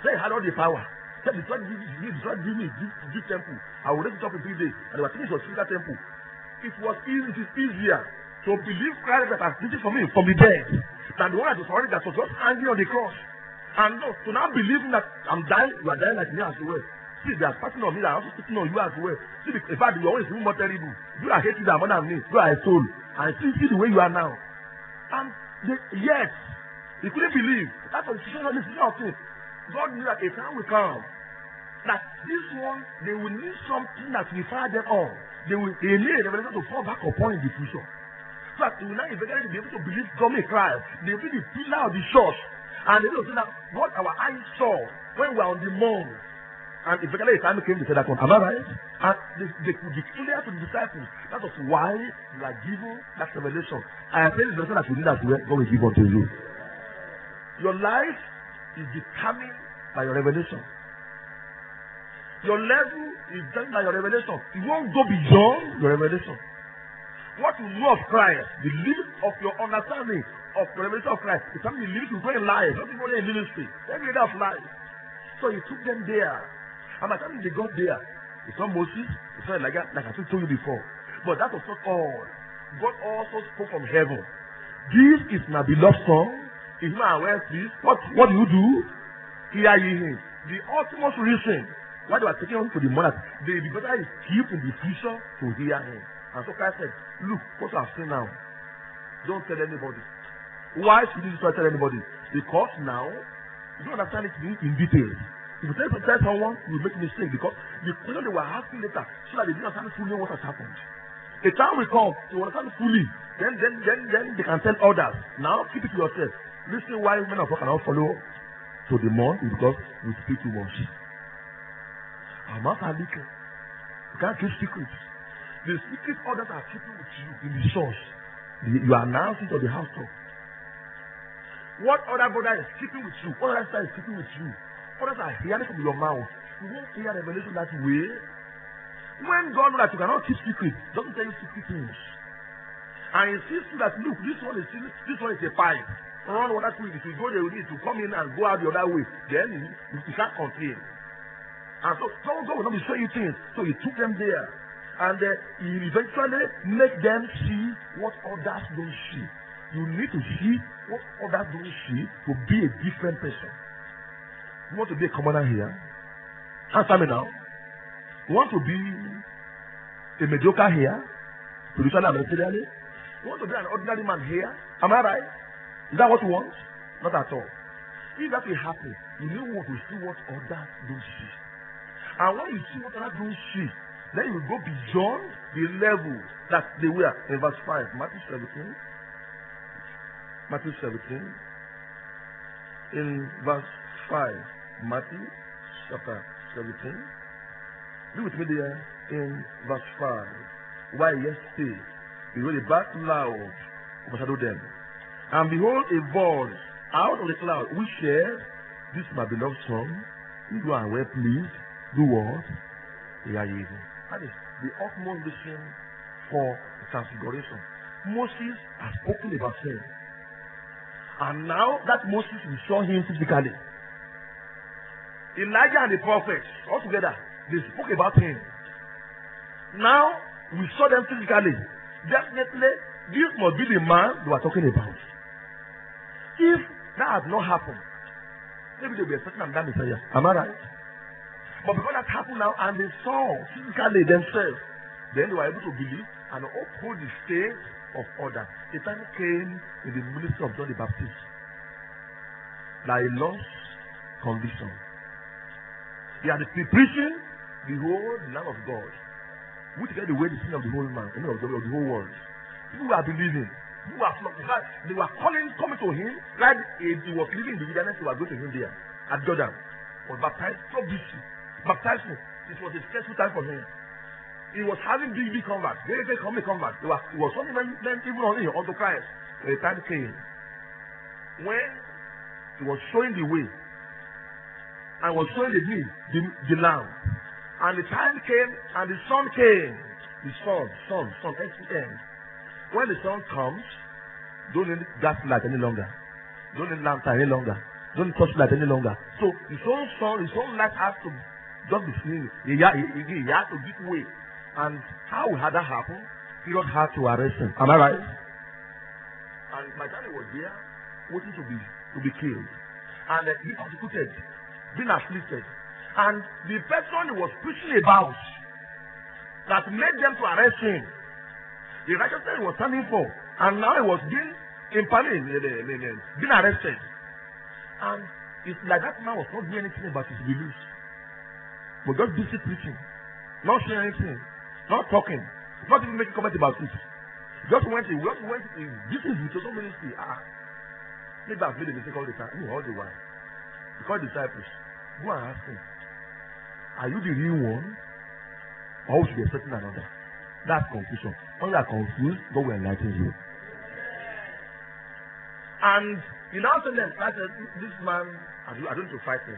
So he had all the power. He said, give me this temple. I will raise it up in three days. And they were finished with that temple. It was easy, it is easier to believe Christ that has risen for me from the dead than the one that was already that was just hanging on the cross. And no, to now believe that I'm dying, you are dying like me as well. See, they are fighting on me, they are also sitting on you as well. See, in fact, you are always even more terrible. You are hated more than me. You are a soul. And see, see the way you are now. And they, yes, they couldn't believe. That's what the situation of things. God knew that a time will come. That this one, they will need something that will fire them all. They will need a revelation to fall back upon in the future. So that they will not eventually be able to believe come in Christ. They will be the pillar of the church. And they will say that what our eyes saw when we were on the moon. And eventually a time came to say that one. Am I right? And they, they could declare to the disciples. That was why you are given that revelation. I say this revelation that you need that God will give unto you. Your life is determined by your revelation. Your level is done by your revelation. You won't go beyond your revelation. What you know of Christ, the limit of your understanding of the revelation of Christ, is something the limit you go in life, not only in ministry, every day of life. So you took them there. And by the time they got there, it's not Moses, it's not like, like I told you before. But that was not all. God also spoke from heaven. This is my beloved Son. If you are aware of this, what, what do you do? Hear ye him. The utmost reason. Why they were taking him to the monarch, they the better is keep in the future to hear him. And so Christ said, look, what you have seen now, don't tell anybody. Why should you try to tell anybody? Because now you don't understand it in detail. If you tell someone, you make a mistake because the question they were asking later, so that they didn't understand fully what has happened. The time will come, they will understand fully. Then, then, then, then they can tell others. Now keep it to yourself. Listen, why men of God cannot follow to the month is because we speak too much. Our mouth are little. You can't keep secrets. The secrets others are keeping with you in the church, you are announcing to the house talk. What other brother is keeping with you, what other sister is keeping with you, others are hearing from your mouth. You won't hear revelation that way. When God knows that you cannot keep secrets, doesn't tell you secret things. And insists that look, this one is this one is a pipe. Run water through it. If you go there, you need to come in and go out the other way. Then you, you can't contain. And so God will not be showing you things. So he took them there. And uh, he eventually make them see what others don't see. You need to see what others don't see to be a different person. You want to be a commoner here? Answer me now. You want to be a mediocre here? Spiritually and materially? You want to be an ordinary man here? Am I right? Is that what you want? Not at all. If that will happen, you need to see what others don't see. And when you see what others don't see, then you go beyond the level that they were in verse five. Matthew seventeen. Matthew seventeen. In verse five. Matthew chapter seventeen. Be with me there in verse five. Why yesterday? Behold, a black cloud overshadowed them. And behold, a voice out of the cloud which said, "This is my beloved son, whom you are well pleased. Do what? They are evil." That is the utmost vision for the transfiguration. Moses has spoken about sin. And now that Moses we saw him physically. Elijah and the prophets, all together, they spoke about him. Now we saw them physically. Definitely, this must be the man they were talking about. If that had not happened, maybe they would be expecting that Messiah. Am I right? But because that happened now, and they saw physically themselves, then they were able to believe and uphold the faith of others. The time came in the ministry of John the Baptist that he lost conviction. He had been preaching the whole Lamb of God, which took away the sin of the whole man, the sin of the whole world. People were believing, people were flocking. They were calling, coming to him, like he was living in the wilderness. They were going to him there at Jordan, was baptized so busy, baptized him. It was a stressful time for him. He was having big, big converts, very, very common converts. They were, he was only them even on him unto Christ. The time came when he was showing the way. I was showing the dream, the, the lamb. And the time came, and the sun came. The sun, sun, sun, S E N. When the sun comes, don't need gas light any longer. Don't need lantern any longer. Don't need torchlight any longer. So his own sun, his own light has to just be seen. He, he, he, he has to give way. And how had that happened? He don't have to arrest him. Am I right? And my daddy was there, waiting to be to be killed. And uh, he prosecuted. Been afflicted, and the person he was preaching about that made them to arrest him, the righteousness he was standing for, and now he was being impaled, being arrested. And it's like that man was not doing anything about his beliefs, but just busy preaching, not saying anything, not talking, not even making comment about it. Just went in, just went in. This is the social ministry. Ah, maybe I've made a mistake all the time, all the while. Because disciples. Go and ask him, are you the real one, or should be expecting another? That's confusion. When you are confused, God will enlighten you. And you now tell them, I said, this man, I don't need to fight him.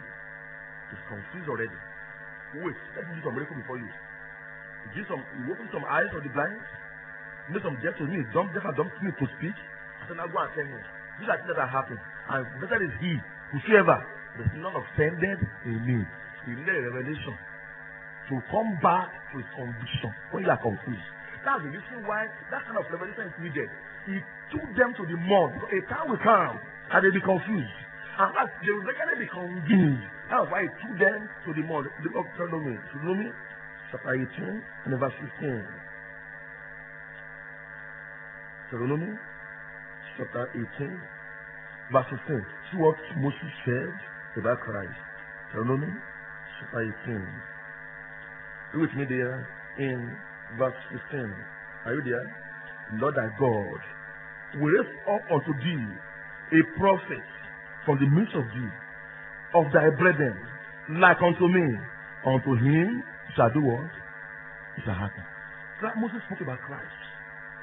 He's confused already. Wait, let me do some miracle before you. You open some eyes for the blind, make some deaf to me, dumb deaf and dumb to me to speak. I said, now go and tell him. These are things that happen. And better is he, whosoever. There's none offended in me. He needed a revelation to come back to his conviction when you are confused. That's the reason why that kind of revelation is needed. He took them to the mud. A time will come and they'll be confused. And that they will regularly be confused. That's why he took them to the mud. The book of Deuteronomy, Deuteronomy chapter eighteen and verse fifteen. Deuteronomy chapter eighteen verse ten. See what Moses said about Christ. Deuteronomy chapter eighteen. Look with me there in verse fifteen. Are you there? Lord thy God, we raise up unto thee a prophet from the midst of thee, of thy brethren, like unto me. Unto him shall do what? It shall happen. Moses spoke about Christ.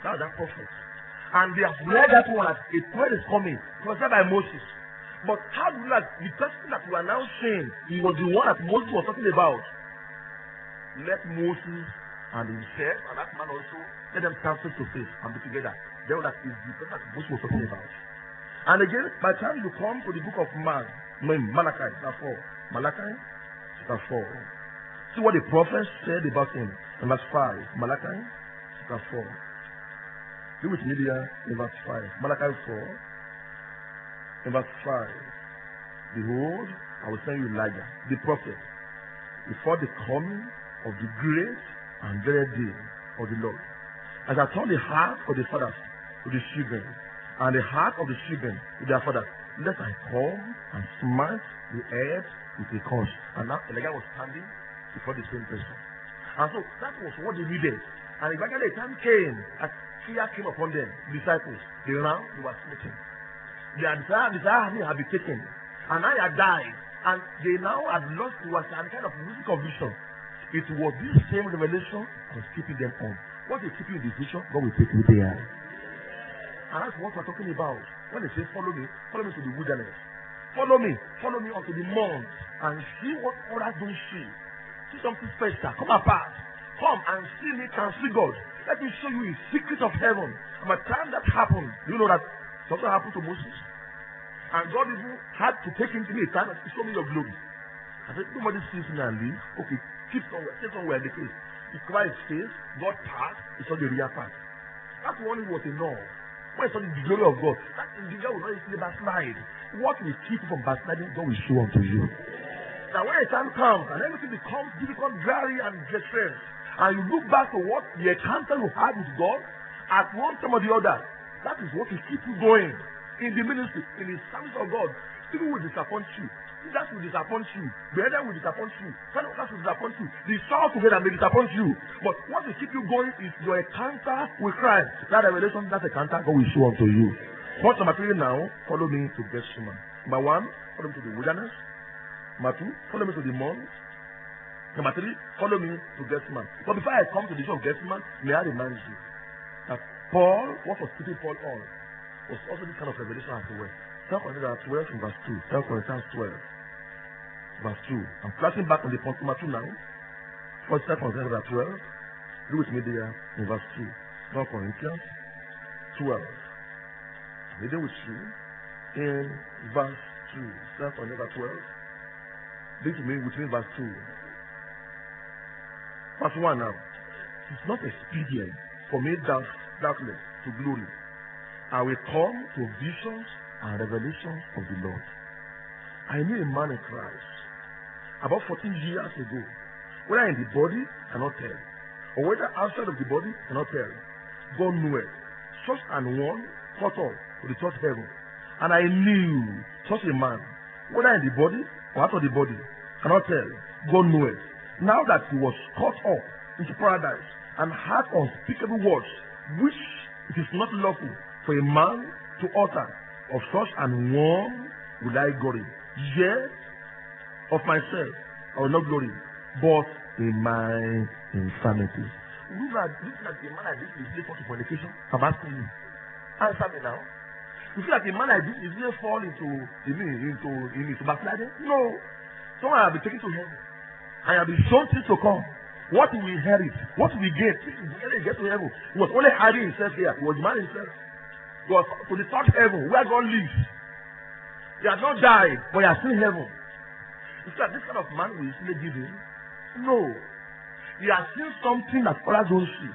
Now that prophet. And they have read that one as a prophet is coming. It was said by Moses. But how do you like the person that we are now saying was the one that Moses was talking about? Let Moses and himself and that man also, let them stand face to face and be together. Then that is the person that Moses was talking about. And again, by the time you come to the book of Man, no, Malachi, chapter four. Malachi, chapter four. See what the prophet said about him in verse five. Malachi, chapter four. Look with me there in verse five. Malachi four, in verse five. Behold, I will send you Elijah, the prophet, before the coming of the great and dread day of the Lord. As I turn the heart of the fathers to the children, and the heart of the children to their fathers, lest I come and smite the earth with a curse. And now Elijah was standing before the same person. And so that was what they needed. And eventually the time came, as fear came upon them, disciples, they ran, they were smitten. Their desire, desire had been taken. And now they had died. And they now had lost what some kind of music vision. It was this same revelation that was keeping them on. What is keeping the vision, God will take you there. And that's what we're talking about. When they say, follow me, follow me to the wilderness. Follow me, follow me unto the mount, and see what others don't see. See something special, come apart. Come and see me, and see God. Let me show you the secret of heaven. And by the time that happened, you know that something happened to Moses. And God even had to take him to me a time and show me your glory. I said, nobody sees me and leave. Okay, keep somewhere, stay somewhere in the place. He cried his face, God passed, he saw the real part. That one was enough. When he saw the glory of God, that individual will not see the backslide. What will keep you from backsliding, God will show unto you. Now when the time comes and everything becomes difficult, dreary and distressed, and you look back to what the encounter you had with God, at one time or the other, that is what will keep you going in the ministry, in the service of God. People will disappoint you. Leaders will disappoint you. Brethren will disappoint you. Fellow class will disappoint you. The soul together may disappoint you. But what will keep you going is your encounter with Christ. That revelation, that encounter, God will show unto you. Point number three now, follow me to Gethsemane. Number one, follow me to the wilderness. Number two, follow me to the mount. Number three, follow me to Gethsemane. But before I come to the issue of Gethsemane, may I remind you that Paul, what was keeping Paul on, was also this kind of revelation as well. Second Corinthians twelve from verse two. Second Corinthians twelve, verse two. I'm flashing back on the point number two now. First Second Corinthians twelve. Look with me there in verse two. Second Corinthians twelve. Reading with you in verse two. Second Corinthians twelve. Read to me between verse two. Verse one now. It is not expedient for me that darkness to glory. I will come to visions and revelations of the Lord. I knew a man in Christ about fourteen years ago. Whether in the body, I cannot tell. Or whether outside of the body, I cannot tell. God knew it. Such an one caught up to the church heaven. And I knew such a man, whether in the body or out of the body, I cannot tell. God knew it. Now that he was caught up into paradise and had unspeakable words, which it is not lawful for a man to utter, of such an one will I glory. Yet of myself I will not glory, but in my infirmities. Look at a man like this is here for fornication. I'm asking you. Answer me now. You feel like a man like this is here fall into into into into backsliding? No. Someone will be taken to heaven. I have been shown things to come. What will we inherit? What will we get? This is really get to heaven. He was only hiding himself here. He was the man himself. He was to the third heaven where God lives. He has not died, but he has seen heaven. Is that this kind of man will still give him? No. He has seen something that others don't see.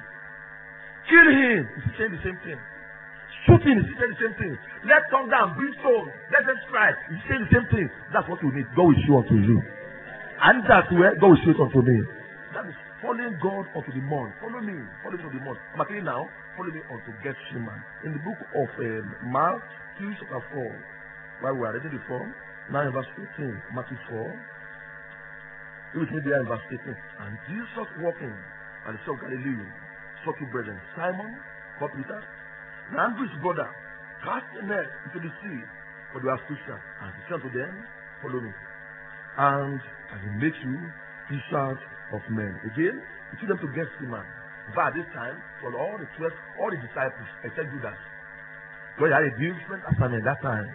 Kill him. He's saying the same thing. Shoot him. He's saying the same thing. Let come down. Bring stone. Let them strike. He's saying the same thing. That's what you need. God will show unto you. And that's where God will show it unto me. That is following God unto the mount. Follow me. Follow me to the mount. I'm telling you now, follow me unto Gethsemane. In the book of um, Mark, chapter four, where we are reading from, now in verse fifteen, Matthew four, he was there in verse eighteen. And Jesus walking at the Sea of Galilee saw two brethren, Simon, called Peter, and Andrew his brother, cast a net into the sea, for they were fishermen. And he said to them, follow me, and I will make you fishers of men. Again, he took them to Gethsemane. By this time, for all the twelve, all the disciples, except Judas, God had a different assignment at that time.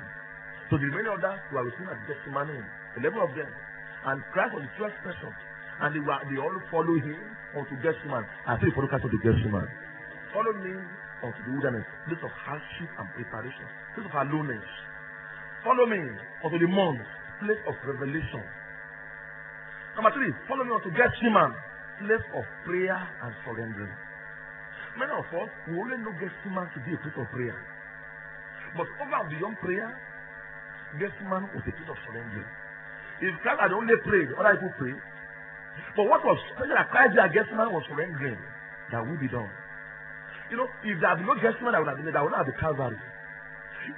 So the remaining others were seen at Gethsemane, eleven of them, and Christ was the twelfth person, and they were they all followed him unto Gethsemane. I say, follow Christ unto Gethsemane. Follow me unto the wilderness, place of hardship and preparation, place of aloneness. Follow me unto the mount, place of revelation. Number three, follow me unto Gethsemane, place of prayer and surrendering. Many of us, we only know Gethsemane to be a place of prayer. But over and beyond prayer, Gethsemane was a place of surrendering. If Christ had only prayed, other people pray. But what was special that Christ did at Gethsemane was surrendering, that will be done. You know, if there had been no Gethsemane, that would have been there, that would not have been Calvary.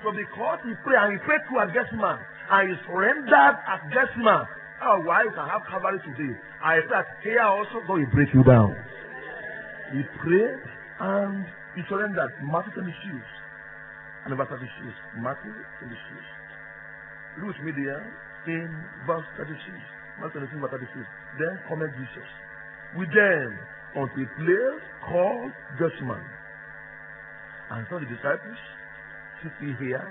So because he prayed, and he prayed through at Gethsemane, and he surrendered at Gethsemane, our wives can have Calvary today. I pray that here also God will break you down. He prayed and he surrendered. Matthew twenty-six. And verse thirty-six. Matthew twenty-six. Look with me there in verse thirty-six. Matthew twenty-six, verse thirty-six. Then cometh Jesus with them unto a place called Gethsemane. And so the disciples, sit here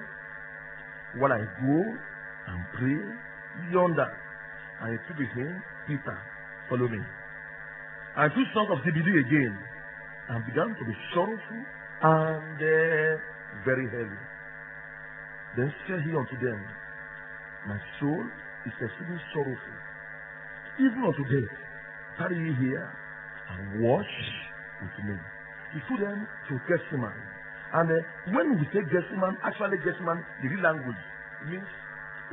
while I go and pray yonder. And he took with him, Peter, follow me. And two sons of Zebedee again, and began to be sorrowful and uh, very heavy. Then said he unto them, my soul is exceeding sorrowful, even unto death. Tarry ye here and watch with me. He took them to Gethsemane. And uh, when we say Gethsemane, actually Gethsemane, the real language, means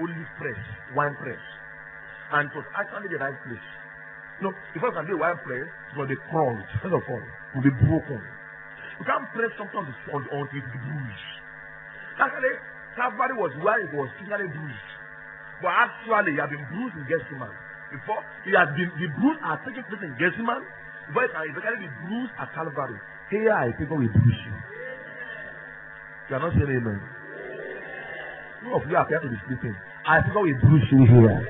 olive press, wine press. And it was actually the right place. No, because I can do one prayer, it was the cross, first of all, will be broken. You can't pray sometimes on the bruised. Actually, Calvary was where it was physically bruised. But actually, he had been bruised in Gethsemane. Before, he had been, the bruise had taken place in Gethsemane, but it can eventually be bruised at Calvary. Here, I think God will bruise you. You are not saying amen. Some of you appear to be sleeping. I think God will bruise you here.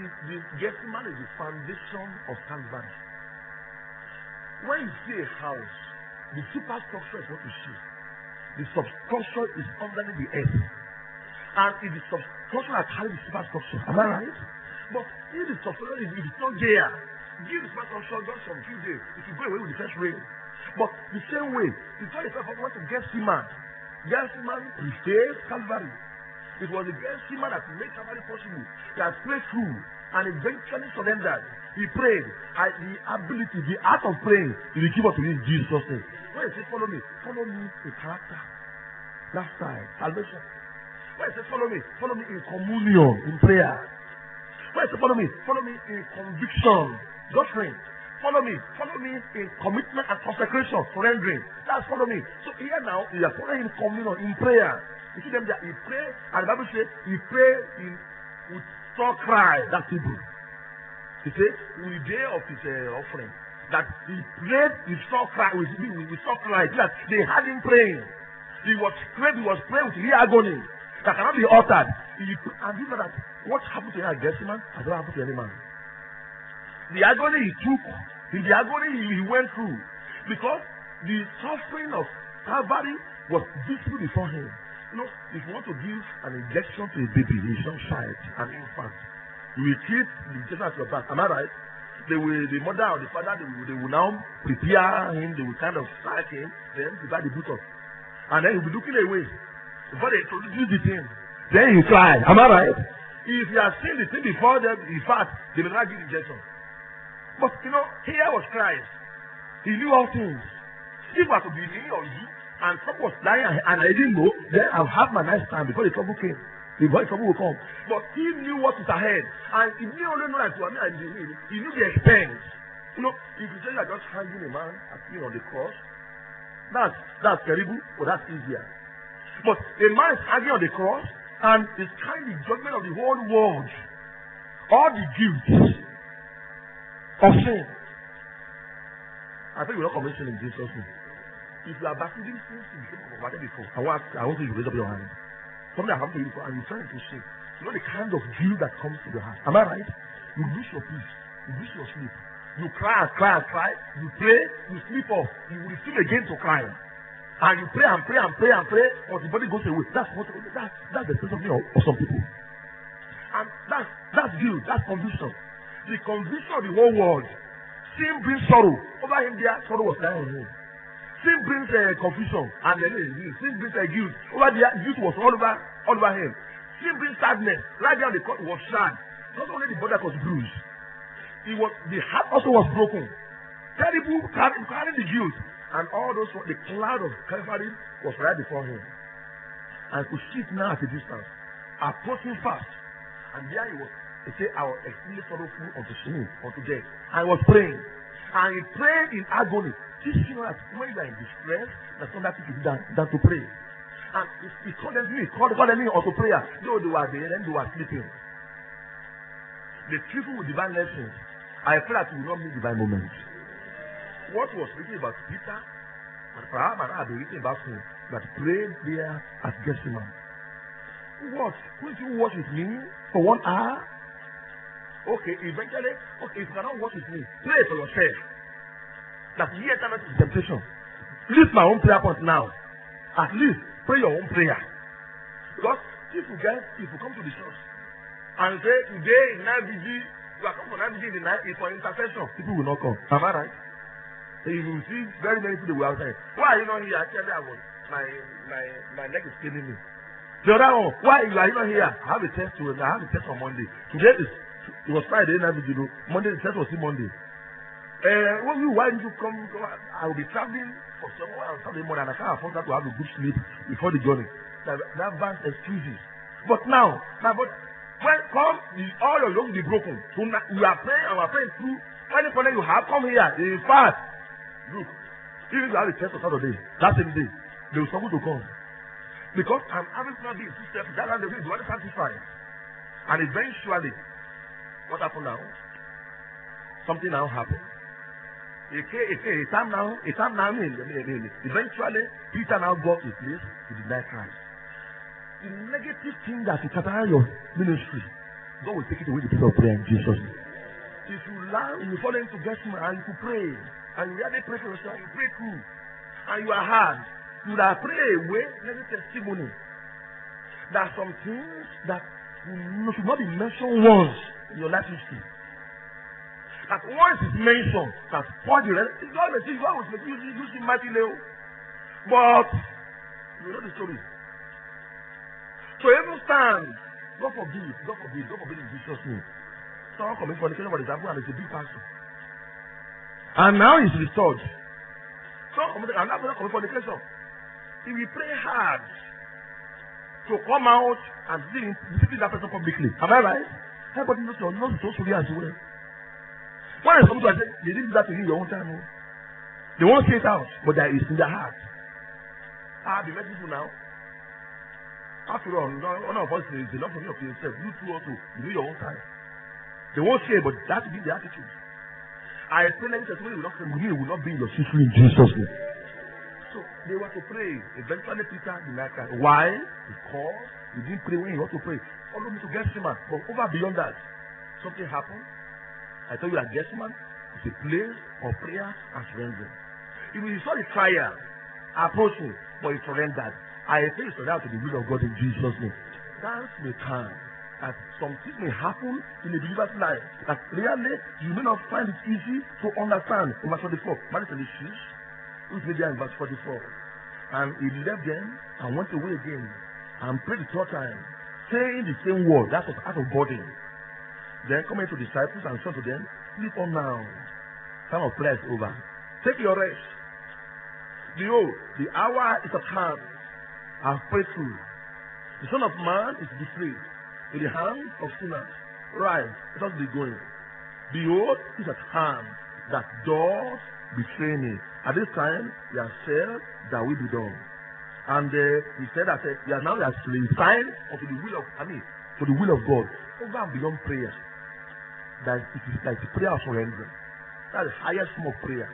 The Gethsemane is the foundation of Calvary. When you see a house, the superstructure is what you see. The substructure is underneath the earth. And if the substructure has carried the superstructure, am I right? But if the substructure is not there, give the superstructure just some few days, it will go away with the first rain. But the same way, before the first went to Gethsemane, Gethsemane prevails Calvary. It was the Gethsemane that made Calvary possible. He had prayed through and eventually surrendered. He prayed, and the ability, the art of praying, he will give us to this Jesus name. When he said, follow me, follow me in character. Last time, salvation. When he said, follow me, follow me in communion, in prayer. When he said, follow me, follow me in conviction, doctrine. Follow me, follow me in commitment and consecration, surrendering. That's follow me. So here now, you are following in communion, in prayer. You see them there, he pray, and the Bible says, he pray in, with sore cry, that's Hebrew. He says, in the day of his uh, offering, that he prayed with sore cry, with, with, with sore cry, that they had him praying. He was praying, he was praying with real agony, that cannot be altered. He, and you know that, what happened to him at Gethsemane, has not happened to any man. The agony he took, in the agony he, he went through, because the suffering of Calvary was visible before him. You know, if you want to give an injection to a baby, a young child, an infant, you will keep the injection at your back. Am I right? They will, the mother or the father, they will, they will now prepare him, they will kind of sack him, then prepare the buttock. And then he'll be looking away. Before they introduce the thing, then you cry. Am I right? If you have seen the thing before them, in fact, they will not give the injection. But you know, here was Christ. He knew all things. If it was to be me or you, and trouble was dying, and I didn't know, then I'll have my nice time before the trouble came, before the trouble will come. But he knew what is ahead, and he didn't only know that to me and he knew the expense. You know, if you say you are just hanging a man at me on the cross, that's, that's terrible, but that's easier. But a man is hanging on the cross and is carrying the judgment of the whole world. All the guilt of sin. I think we're not committing in Jesus' name. If you are battling sin, sin, whatever before, I want, I want you to raise up your hand. Something happened to you before, and you trying to sin. You know the kind of guilt that comes to your heart. Am I right? You lose your peace. You lose your sleep. You cry and cry and cry. You pray. You sleep off. You will still again to cry. And you pray and pray and pray and pray, but the body goes away. That's what that's that's the state of you know, of some people. And that's that's guilt, that's conviction. The conviction of the whole world. Sin brings sorrow. Over him there, sorrow was lying on him. Sin brings uh, confusion and uh, sin brings uh, guilt. Over there, guilt was all over all over him. Sin brings sadness. Right there the court was sad. Not only the body was bruised, it was the heart also was broken. Terrible carrying the guilt. And all those, the cloud of Calvary was right before him. And could sit now at a distance, approaching fast. And there he was, he said, I was extremely sorrowful unto sin, unto death. I was praying. And he prayed in agony. This is you know, when you are in distress, there's not that thing to do than to pray. And he called them me, he called them me unto prayer. Though they were there, then they were sleeping. The truth with divine lessons. I pray that you will not miss divine moments. What was written about Peter and Abraham and Abel written about him that prayed there at Gethsemane? What? Couldn't you watch with me for one hour? Okay, eventually, okay, if you cannot watch with me, pray for yourself. That you enter into temptation. Leave my own prayer point now. At least pray your own prayer. Because if you guys, if you come to the church and say today in night vigil, you are coming for night vigil in the night, it's for intercession. People will not come. Am I right? You will see very many people outside. Why are you not here? I tell that one. My my my neck is killing me. The other one. Why are you not here? I have a test to I have a test on Monday. Today is it was Friday night. You know, Monday the test was still Monday. Uh, well, why did you come? I will be traveling for somewhere on Saturday morning. And I can't afford that to have a good sleep before the journey. That that vast excuses. But now, now but when come, the, all your yoke will be broken. So now, we are praying and we are praying through. Any problem you have, come here. In fact. Look, even if you have a test on Saturday, that same day, they will struggle to come. Because I'm having to be in two steps, that they will be very satisfied. And eventually, what happened now? Something now happened. A, a, a, a time now, a time now, eventually, Peter now got to a place to deny Christ. The negative thing that will catalyze your ministry, God will take it away the people of prayer in Jesus' name. If you learn, you fall into Gethsemane and you pray. And you have a prayer for yourself, you pray through, and you are hard. You will pray away every testimony. There are some things that should not be mentioned once in your life history. That once is mentioned, that for the rest, God will see, God will see, you see mighty name. But you know the story. So every time, God forbid, God forbid, God forbid in Jesus' name. Someone commits fornication, for example, and it's a big pastor. And now he's restored. So, I'm not going to come for the question. If we pray hard to come out and see that person publicly, am I right? Everybody knows you're not so severe as well. Why is somebody saying they didn't do that to you in your own time? No? They won't say it out, but that is in their heart. Ah, the message now. After all, none of us is enough for you of yourself. You too also, you do your own time. They won't say it, but that will be the attitude. I pray that will not will not be in your history in Jesus' name. So they were to pray. Eventually Peter denied Christ. Why? Because you didn't pray when you ought to pray. Follow me to Gethsemane. But over beyond that, something happened. I told you that Gethsemane is a place of prayer and surrender. If you saw the trial approaching, but you surrendered, I pray you surrender to the will of God in Jesus' name. That's the time. That something may happen in a believer's life that really you may not find it easy to understand. In verse forty-four, Matthew twenty-six, which may be in verse forty-four. And he left them and went away again and prayed the third time, saying the same word. That was out of body. Then coming to the disciples and said to them, sleep on now. Time of prayer is over. Take your rest. Behold, the hour is at hand. I've prayed through. The Son of Man is betrayed. To the hands of sinners. Rise, let us be going. Behold, it is at hand that doth betray me. At this time, yourself that will be done. And uh, he said that uh, you are now resigned unto the will of, I mean, for the will of God, over and beyond prayer. That it is like prayer of surrender. That is the highest form of prayer.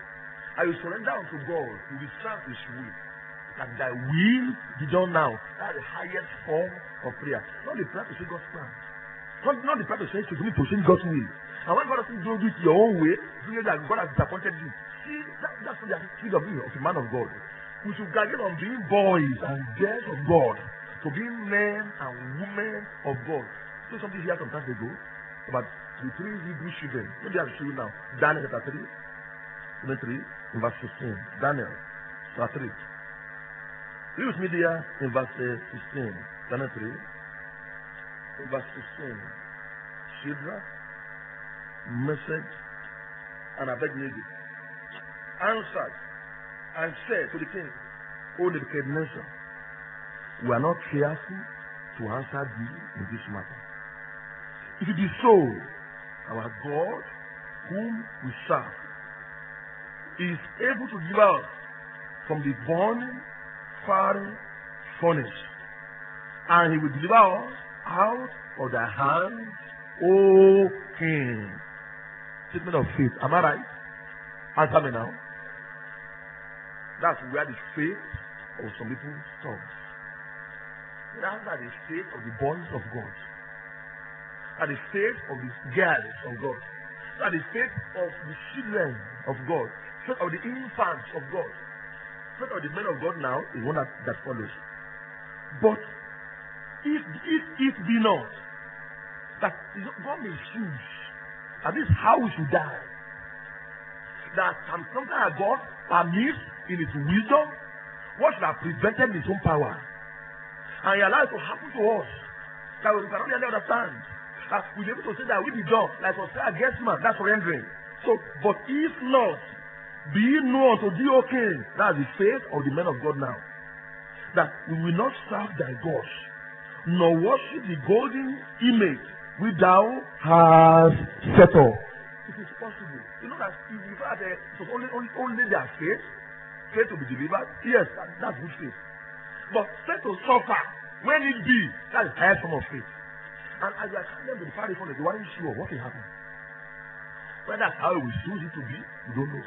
I will surrender unto God to be served His will. That Thy will be done now. That is the highest form of prayer. Not the prayer to say God's plan. Not, not the prayer to say to me to say God's will. And when God doesn't do it your own way, you know that God has disappointed you. See, that, that's the attitude of me, of the man of God. We should graduate on being boys and girls of God to being men and women of God. Do something here some time ago about the three Hebrew children. What do you have to do now? Daniel chapter three, in verse fifteen. Daniel chapter three. Read with me there in verse sixteen. Daniel three, in verse sixteen. Shadrach, Meshach, and Abednego answered and said to the king, O Nebuchadnezzar, we are not careful to answer thee in this matter. If it be so, our God, whom we serve, is able to deliver us from the burning, fiery furnace, and he will deliver us out of thy hand, O king. Statement of faith. Am I right? Answer me now. That's where the faith of some people stops. That's where the faith of the boys of God. That is faith of the girls of God. That is faith of the children of God. Faith of the infants of God. Faith of the men of God now is one that, that follows. But if if it be not, that God may choose, and this is how we should die. That sometimes God permits in His wisdom what should have prevented His own power. And He allows it to happen to us that we cannot really understand. That we be able to say that we be done, like was said against man, that's surrendering. So, but if not, be known to thee, O king. That's the faith of the men of God now. That we will not serve thy gods, nor worship the golden image which thou hast set up. It is possible. You know that if you had a, it was only, only, only their faith, faith to be delivered, yes, that, that's good faith. But faith to suffer, when it be, that is the highest form of faith. And as you are coming to the fiery furnace, you aren't sure what will happen. Whether that's how we choose it to be, we don't know.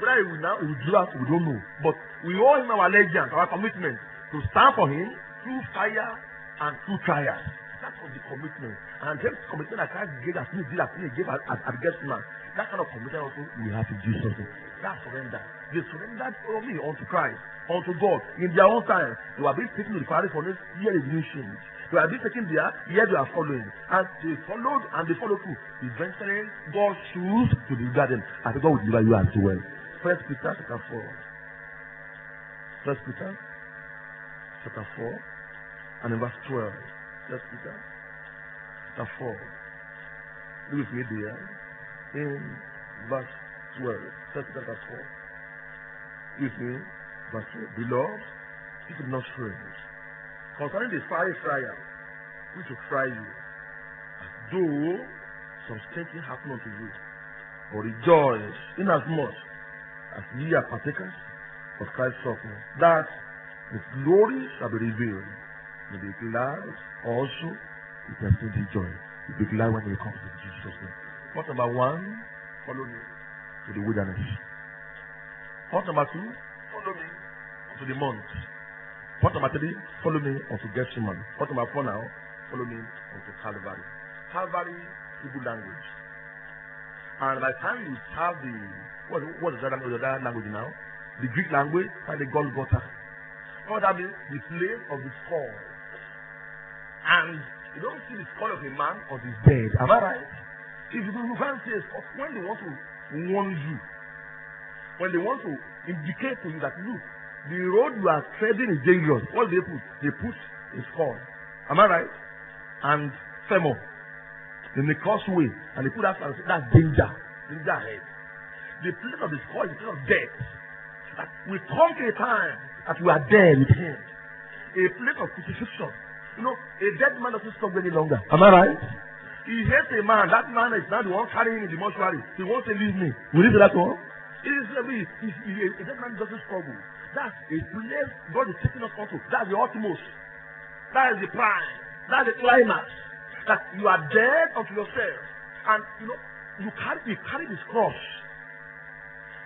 Whether it will now, it will do that, we don't know. But we owe him our allegiance, our commitment to stand for him through fire and through trials. That was the commitment. And that commitment that Christ gave as he did as he gave at Gethsemane. That kind of commitment also we have to do something. That surrender. They surrendered only unto Christ, unto God, in their own time. They were being taken to the fiery furnace, here is new change. They are being taken there, here they are following. And they followed and they followed through. Eventually, God chose to deliver them. And God will deliver you as well. First Peter chapter four. First Peter chapter four and in verse twelve. First Peter chapter four. Look with me there. In verse twelve. First Peter chapter four. Look with me. Verse twelve. Beloved, it is not strange concerning the fiery trial, which will try you, as though some stinking happen unto you, but rejoice inasmuch as ye are partakers of Christ's suffering, that the glory shall be revealed. May be glad also with your exceeding joy. Be glad when you come to Jesus' name. Point number one, follow me to the wilderness. Point number two, follow me to the mount. Point number three, follow me unto Gethsemane. Point number four now, follow me unto Calvary. Calvary, Hebrew language. And by the time you have the, what, what is that language now? The Greek language, and the Golgotha. What that means? The place of the skull. And you don't see the skull of a man or his dead. Am I right? If you can't say, when they want to warn you, when they want to indicate to you that, look, the road you are treading is dangerous. What do they put? They put a skull. Am I right? And femur. Then they cross way and they put that and say, that's danger. Danger ahead. The place of the skull is the place of death. That we come to a time that we are dead with him. A place of crucifixion. You know, a dead man doesn't stop any longer. Am I right? He hates a man. That man is not the one carrying him in the mortuary. He wants to leave me. Will you do that one? It is a dead man doesn't struggle. That's a place God is taking us onto. That's the utmost. That is the prime. That's the climax. That you are dead unto yourself. And you know, you carry you carry this cross.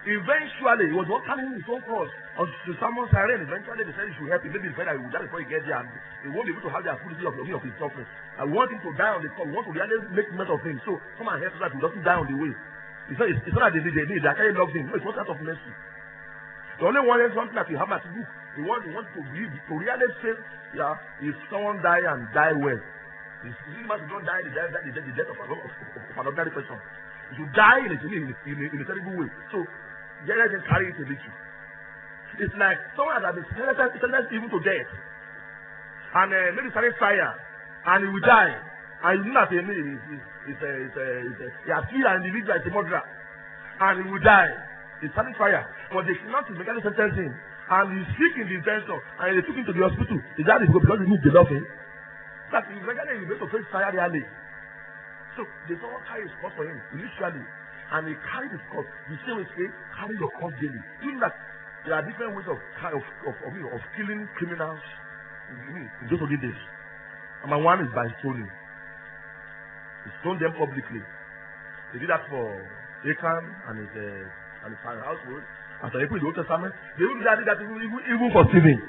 Eventually, he was not carrying his own cross. On the Sermon Siren, eventually they said he should help him. Maybe his brother will die before he gets there, and he won't be able to have the fullness of the way of his suffering. And we want him to die on the cross. We want to really make much of him. So come and help us that he doesn't die on the way. It's not, it's, it's not that they did, they did. They are carrying love him. No, it's not out of mercy. The only one is something that you have at you. You want, you want to believe, to really say, yeah, if someone die and die well. You see, you don't die the death, the death, the death of, of, of an ordinary person. You die in a, in, a, in a terrible way. So, there is a carry it a little. It's like someone that has been sentenced even to death. And uh, maybe started fire, and he will die. And he's not a man, he's a, he's a, he's a, he has killed an individual, he's a murderer. And he will die. He's starting fire. But they cannot mechanically sentence him. And he's sick in the intention. And they took him to the hospital. Is that his because you need to love him? That he's mechanically going to face fire really. So they someone carry his cross for him, literally. And he carried his cross. The same way he said, carry your cross daily. Even that there are different ways of of of, of, you know, of killing criminals. Just to do this. Number one is by stoning. He stoned them publicly. They did that for Achan and his uh, and his household, and for people in the Old Testament, they even did that even, even for stealing,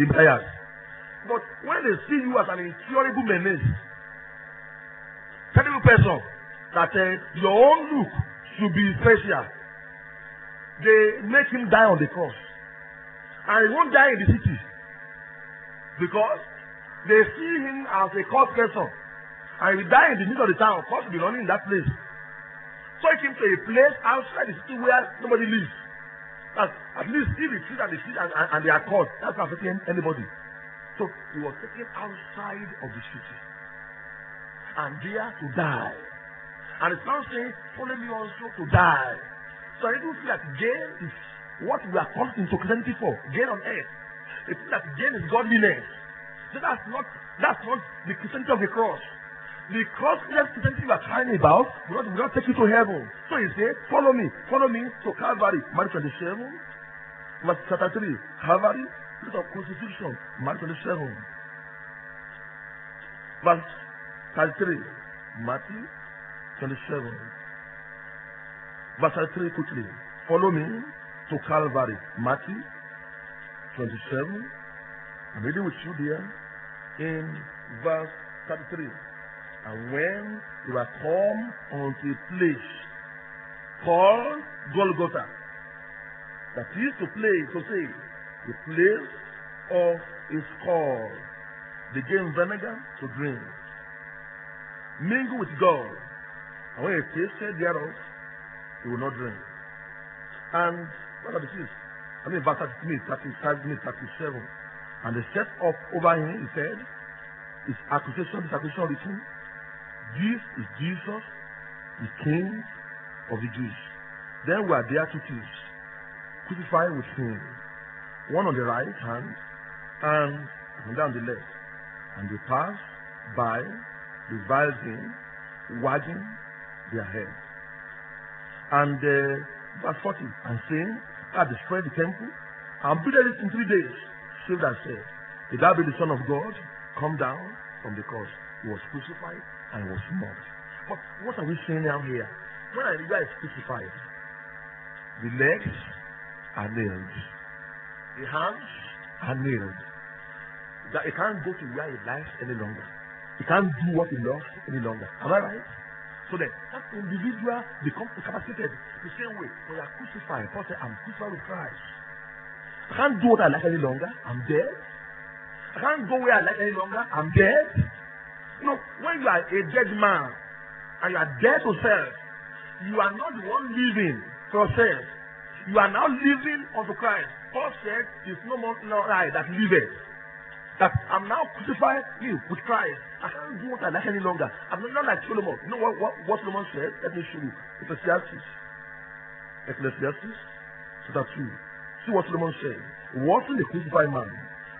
the buyers. But when they see you as an incurable menace, terrible person, that uh, your own look should be special, they make him die on the cross. And he won't die in the city, because they see him as a court person, and he will die in the middle of the town. Court will be running in that place. So he came to a place outside the city where nobody lives. That's, at least if the trees and the trees and, and, and they are caught, that's not affecting anybody. So he was taken outside of the city and there to die. And it's now saying, follow me also to die. So I do feel that gain is what we are called into Christianity for, gain on earth. They feel that gain is godliness. So that's not that's not the Christianity of the cross. The cross-less Christianity we are crying about, we will not take you to heaven. So he said, follow me, follow me to Calvary. Matthew twenty-seven, verse thirty-three. Calvary, place of crucifixion. Matthew twenty-seven, verse thirty-three. Matthew twenty-seven, verse thirty-three, quickly. Follow me to Calvary. Matthew twenty-seven. I'm reading with you there in verse thirty-three. And when they were come unto a place called Golgotha, that is to play, to say, the place of a skull, they gave him vinegar to drink, mingle with gall, and when he tasted thereof, he would not drink. And what are the things? I mean, verse thirty-five, thirty-seven. And they set up over him, he said, his accusation, his accusation of the king. This is Jesus, the King of the Jews. Then were there two thieves, crucified with him, one on the right hand and another on the left. And they passed by, reviled him, wagging their heads. And uh, verse forty, and saying, I destroyed the temple and built it in three days. Save thyself. If thou be the Son of God, come down from the cross. He was crucified and was mocked. But what are we saying now here? When a leader is crucified, the legs are nailed, the hands are nailed. That he can't go to where he likes any longer. He can't do what he loves any longer. Am I right? So then, that individual becomes incapacitated. The same way, when you are crucified, Paul said, I'm crucified with Christ. I can't do what I like any longer. I'm dead. I can't go where I like any longer. I'm dead. No, when you are a dead man and you are dead to self, you are not the one living for yourself. You are now living unto Christ. Paul said, it's no more not I that liveth. That I'm now crucified with Christ. I can't do what I like any longer. I'm not like Solomon. You know what, what, what Solomon said? Let me show you. Ecclesiastes. Ecclesiastes chapter two. See what Solomon said. Watching the crucified man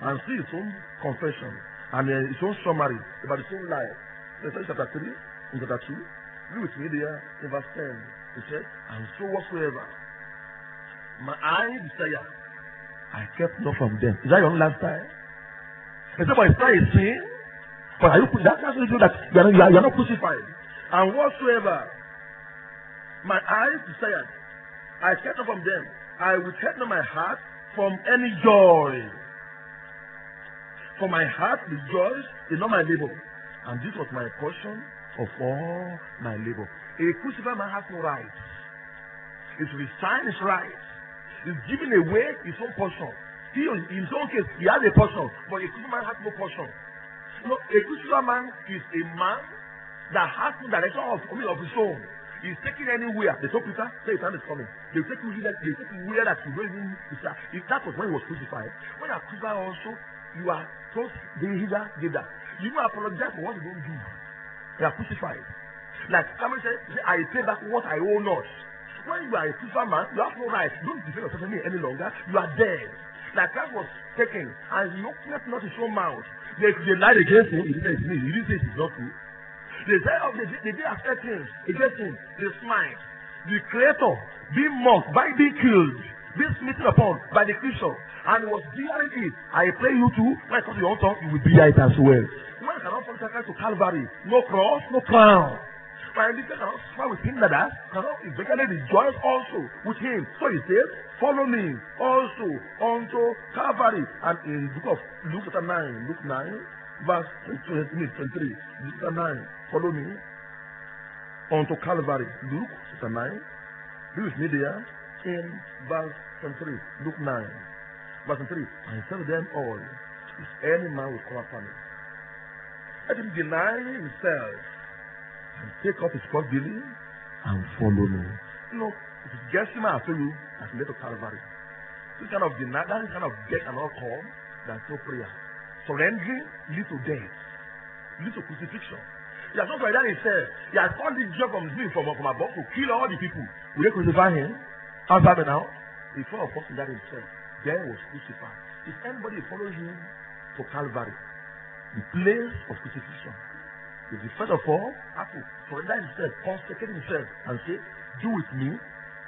and see his own confession. And uh, his own summary about his own life. He said, chapter three, in chapter two, read with me there, in verse ten. He said, and so whatsoever my eye desire, I kept not from them. Is that your own lifestyle? Except for it's not a sin, but are you that that's the that you are, you, are, you are not crucified. And whatsoever my eyes desired, I kept not from them. I withheld not my heart from any joy. For my heart rejoiced in all my labor, and this was my portion of all my labor. A crucified man has no right. It's resigned his right. It's giving away his own portion. He, in his own case, he has a portion, but a crucified man has no portion. You know, a crucified man is a man that has no direction of, I mean, of his own. He's taking anywhere. They told Peter, say his hand is coming. They take you where they take you where that you don't even decide. If that was when he was crucified. When a crucified also, you are told the leader did that. You don't apologize for what you don't do. You are crucified. Like somebody said, I pay back what I owe not. When you are a crucified man, you have no right. Don't defend yourself any longer. You are dead. Like that was taken, and he opened not his own mouth. They, they lied against him. He didn't say it is not true. They said, oh, they, they did affect him, against him. They smite. The Creator being mocked by being killed, being smitten upon by the creature, and was bearing it. I pray you too, when it comes to your own tongue, you will bear it as well. When you cannot come to Calvary, no cross, no crown. When you cannot smile with him like that, cannot eventually rejoice also with him. So he says, follow me also unto Calvary. And in the book of Luke chapter nine, Luke nine, verse twenty-three, Luke chapter nine. Follow me unto Calvary. Luke chapter nine. Be with me there in verse twenty-three. Luke nine. Verse twenty-three. And he said to them all, if any man will come upon me, let him deny himself and take up his cross daily and follow me. You know, if it gets him, I tell you, that's led to Calvary. This kind of denial, that kind of death and all come, there's no prayer. Surrendering leads to death, leads to crucifixion. He has not done it himself. He has called this job from me from, from above to kill all the people. Will they crucify him? How's that now? Before of course he died himself, there was crucified. If anybody follows him to Calvary, the place of crucifixion, if the first of all has to surrender himself, consecrate himself, and say, do with me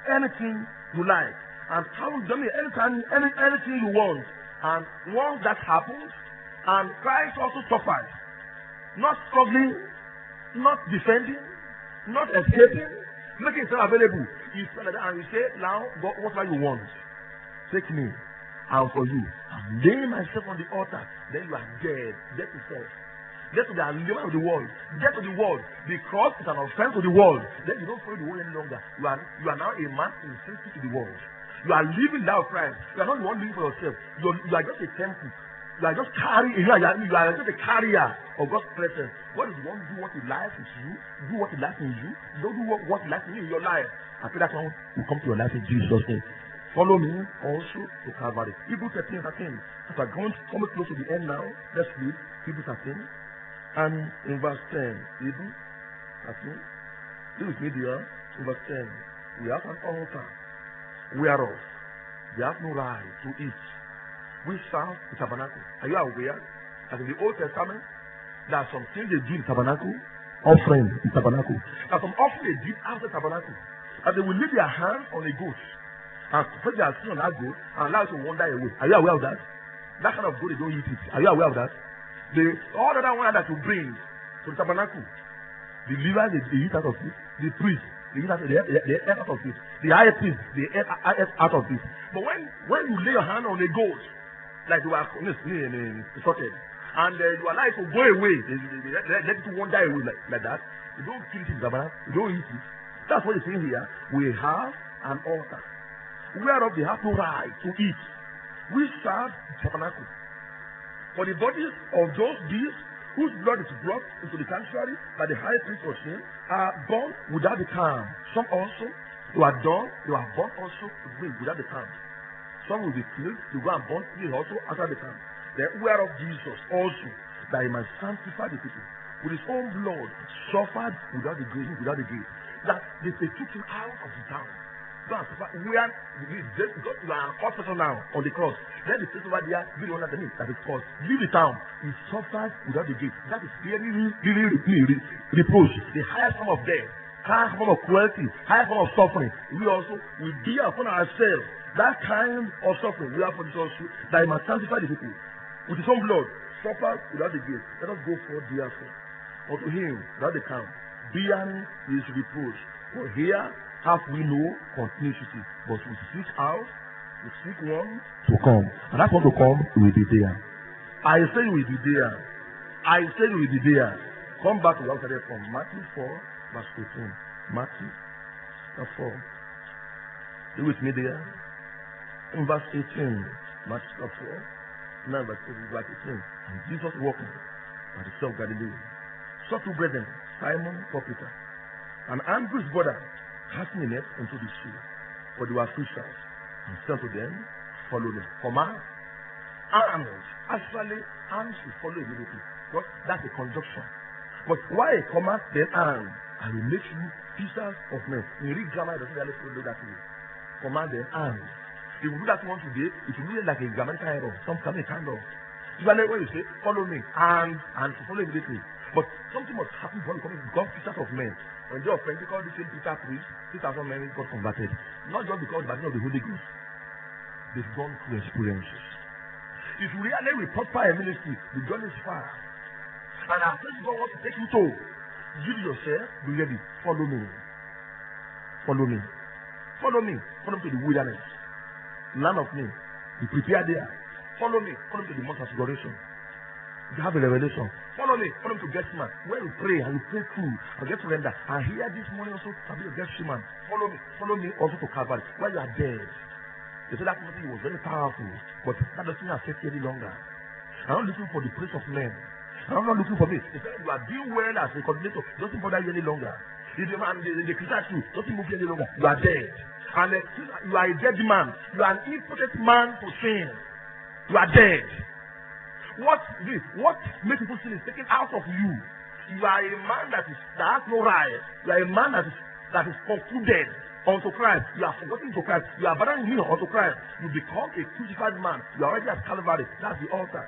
anything you like, and count them anything, any, anything you want. And once that happens, and Christ also suffered, not struggling, not defending, not escaping, making himself available. You stand there and you say, now, God, what do you want? Take me, I'll for you. I'm laying myself on the altar. Then you are dead, dead to self. Dead to the allure of the world. Dead to the world. The cross is an offense to the world. Then you don't follow the world any longer. You are, you are now a man insensitive to the world. You are living that Christ. You are not the one living for yourself. You are, you are just a temple. You are just carrying, you, you are just a carrier of God's presence. God is the one who do what he likes with you, do what he likes in you, don't do what, what he likes in you in your life. I pray that one will come to your life in Jesus' name. Follow me also to Calvary. Hebrews thirteen, thirteen. As we are going to come close to the end now, let's read Hebrews thirteen. And in verse ten, Hebrews thirteen. This is me there, in verse ten. We have an altar whereof we have no right to eat. We serve the tabernacle. Are you aware that in the Old Testament, there are some things they do in the tabernacle, offering the tabernacle. There are some offerings they did after the tabernacle. And they will leave their hands on a goat and put their sin on that goat and allow it to wander away. Are you aware of that? That kind of goat, they don't eat it. Are you aware of that? They, all the other one that you bring to the tabernacle, the Levites, they, they eat out of it. The priests, they eat out, they, they, they eat out of it. The high priests, they eat out of it. But when, when you lay your hand on a goat, like you are sorted, and uh, you allow it to go away, let it one die away like, like that. You don't kill it in Zabana, you don't eat it. That's what it's saying here. We have an altar whereof they have no right to eat. We serve the tabernacle. For the bodies of those beasts whose blood is brought into the sanctuary by the high priest of sin are born without the camp. Some also, who are done, they are born also without the camp. Some will be killed, they go and burn me also after the time. Then whereof Jesus also, that he might sanctify the people, with his own blood, suffered without the grave, without the grave. That they, they took him out of the town. We are an officer now on the cross. Then the place over there, really under the name, that is called, leave the town. He suffered without the grave. That is really, really, really, really reproach. The highest form of death. handful of cruelty, handful of suffering, we also will be upon ourselves that kind of suffering we have for Jesus, that it must sanctify the people. With his own blood, suffer without the gate. Let us go forth therefore, unto him without the camp, beyond his reproach. For here have we no continuity, but we seek out, we seek one to come. And that one to come will be there. I say we will be there. I say we will be there. Come back to what I read from Matthew four, verse eighteen. Matthew four. You with me there? In verse eighteen, Matthew four. Now verse eighteen. And Jesus walking by the sea of Galilee, saw two brethren, Simon Peter, and Andrew's brother, casting a net into the sea, for they were fishers. And said to them, follow them. Command. And actually, and should follow immediately. Because that's a conjunction. But why a command then and? I will make you fishers of men. In Greek grammar, it doesn't really follow that way. Command then and. If you do that one today, it will be like a grammatical error, some kind of candle. Usually when you say, follow me, and, and to follow immediately. But something must happen before you come to become fishers of men. On the day of Pentecost, the same Peter preached, three thousand men got converted. Not just because the baptism of the Holy Ghost. They've gone through experiences. If you really will prosper a ministry, the journey is far. And I think God wants to take you to. Give yourself, be ready. Follow me. Follow me. Follow me. Follow me to the wilderness. Learn of me. Be prepared there. Follow me. Follow me to the Mount of Transfiguration. If you have a revelation, follow me. Follow me to Gethsemane, where you pray and you pray through and get surrender. And here this morning also to be a Gethsemane. Follow me. Follow me also to Calvary, where you are dead. They said that nothing was very powerful, but that doesn't affect you any longer. I'm not looking for the praise of men. I'm not looking for me. They said you are doing well as a coordinator. Doesn't bother you any longer. If the man, the, the Christian, doesn't move you any longer. You are dead, and uh, you are a dead man. You are an impotent man to sin. You are dead. What this? What makes people sin is taken out of you. You are a man that is that has no right. You are a man that is that is concluded unto Christ. You are forgotten to Christ. You are abandoning unto Christ. You become a crucified man. You are already at Calvary. That's the altar,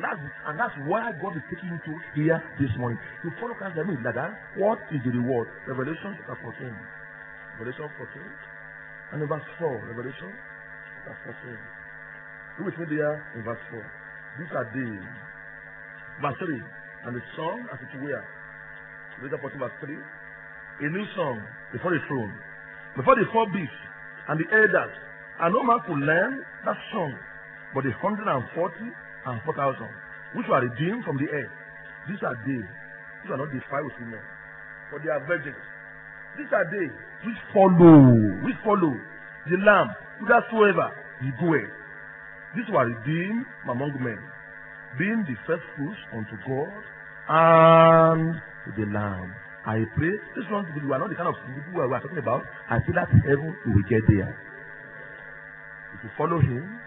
and that's and that's why God is taking you to here this morning. You follow Christ. I mean, like that. What is the reward? Revelation chapter fourteen. Revelation fourteen. And in verse four. Revelation chapter fourteen. Who is with me there in verse four? These are the verse three, and the song as it were. Revelation fourteen verse three. A new song before the throne, before the four beasts and the elders, and no man could learn that song, but the hundred and forty and four thousand, which were redeemed from the earth. These are they which are not defiled with women, for they are virgins. These are they which follow, which follow the Lamb, whithersoever he goeth. These were redeemed among men, being the first fruits unto God and to the Lamb. I pray, this one, we are not the kind of people we are talking about. I feel that heaven will get there. If you follow him,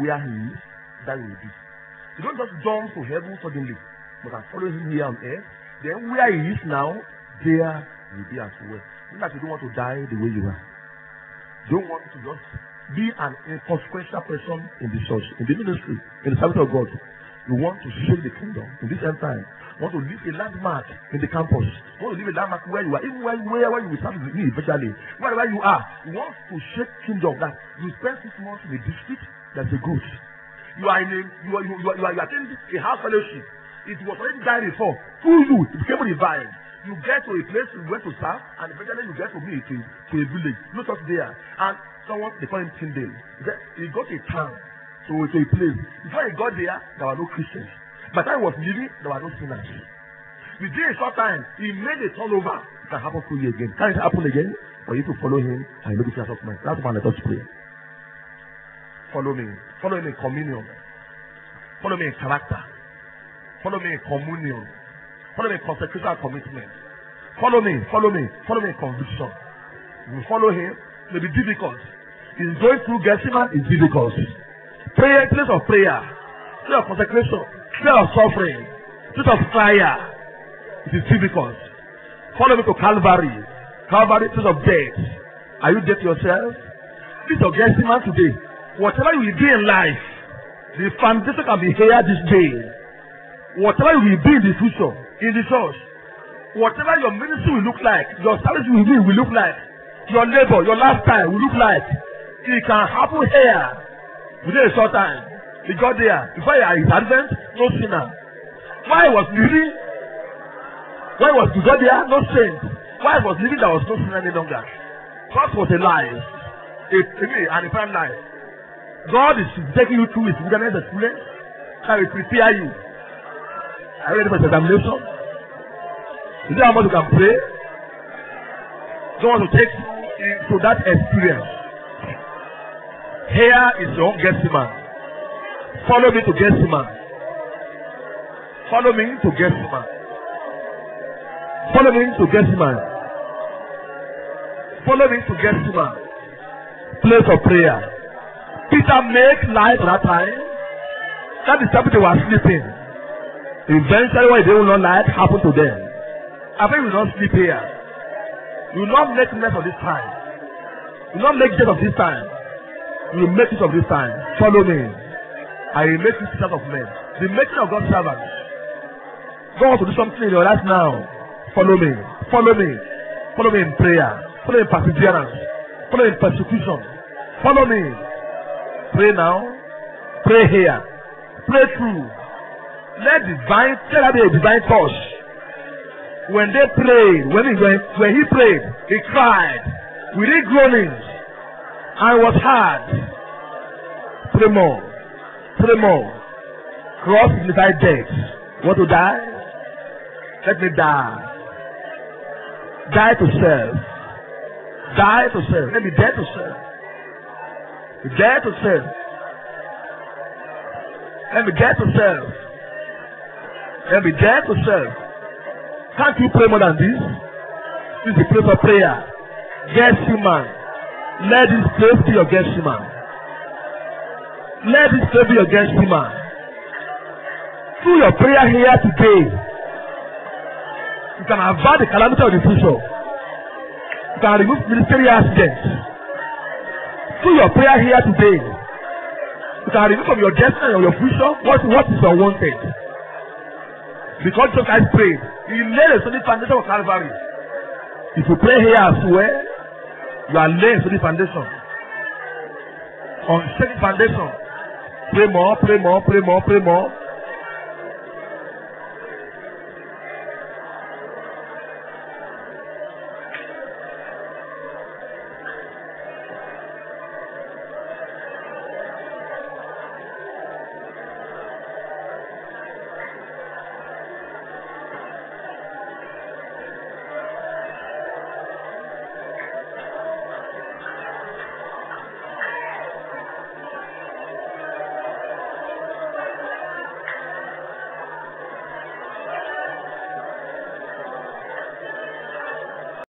where he is, that will be. You don't just jump to heaven suddenly, but I follow him here on earth. Then where he is now, there will be as well. It's like you don't want to die the way you are. You don't want to just be an inconsequential person in the church, in the ministry, in the service of God. You want to shake the kingdom in this end time. You want to leave a landmark in the campus. You want to leave a landmark where you are, even where, where, where you will start with me eventually. Wherever you are, you want to shake kingdom that you spend six months in a district that's a good. You are in a, you are, you are, you are, you are attending a house fellowship. It was already done before. Through you, it became revived. You get to a place you went to serve, and eventually you get to me to, to a village. Look up there. And someone, they call him Tyndale. He got a town to, to a place. Before he got there, there were no Christians. By the time he was leaving, there were no sinners. Within a short time, he made a turnover. It can happen to you again. Can it happen again? For you to follow him and make yourself man. That's why let us pray. Follow me. Follow him in communion. Follow me in character. Follow me in communion. Follow me in consecration and commitment. Follow me, follow me, follow me in conviction. You follow him, it will be difficult. He's going through Gethsemane, it's difficult. Prayer, place of prayer, place of consecration, place of suffering, place of fire. It is difficult. Follow me to Calvary. Calvary, place of death. Are you dead yourself? Place of Gethsemane today. Whatever you will be in life, the foundation can be here this day. Whatever you will be in the future, in the church, Whatever your ministry will look like, your service will do will look like, your labor, your lifestyle will look like, it can happen here within a short time. He got there. Before he is advent, no sinner. Why was living? Why was he got there? No saint. Why was living? There was no sinner any longer. God was alive. It is an eternal life. God is taking you through his wilderness experience and will prepare you. Are you ready for examination? Is there how much you can pray? God will take you to that experience. Here is your own Gethsemane. Follow me to Gethsemane. Follow me to Gethsemane. Follow me to Gethsemane. Follow me to Gethsemane. Place of prayer. Peter made light that time. That disciples were sleeping. Eventually, when they will not light, happened to them. I think we will not sleep here. We will not make mess of this time. We will not make death of this time. We will make it of this time. Follow me. I will make this out of men. The making of God's servant. God wants to do something in your life now. Follow me. Follow me. Follow me in prayer. Follow me in perseverance. Follow me in persecution. Follow me. Pray now. Pray here. Pray through. Let divine, let there be a divine touch. When they prayed, when he, when, when he prayed, he cried with his groanings. I was hard. Pray more. Pray more. Cross signifies death. Want to die? Let me die. Die to self. Die to self. Let me die to self. Die to self. Let me die to self. Let me die to self. Can't you pray more than this? This is the place of prayer. Gethsemane. Let this place be your Gethsemane. Let this place be your Gethsemane. Through your prayer here today, you can avert the calamity of the future. You can remove ministerial accidents. Through your prayer here today, you can remove from your destiny or your future what, what is unwanted. Because Jesus Christ prayed, he laid a solid foundation of Calvary. If you pray here as well, you are laying a solid foundation. On solid foundation, pray more, pray more, pray more, pray more.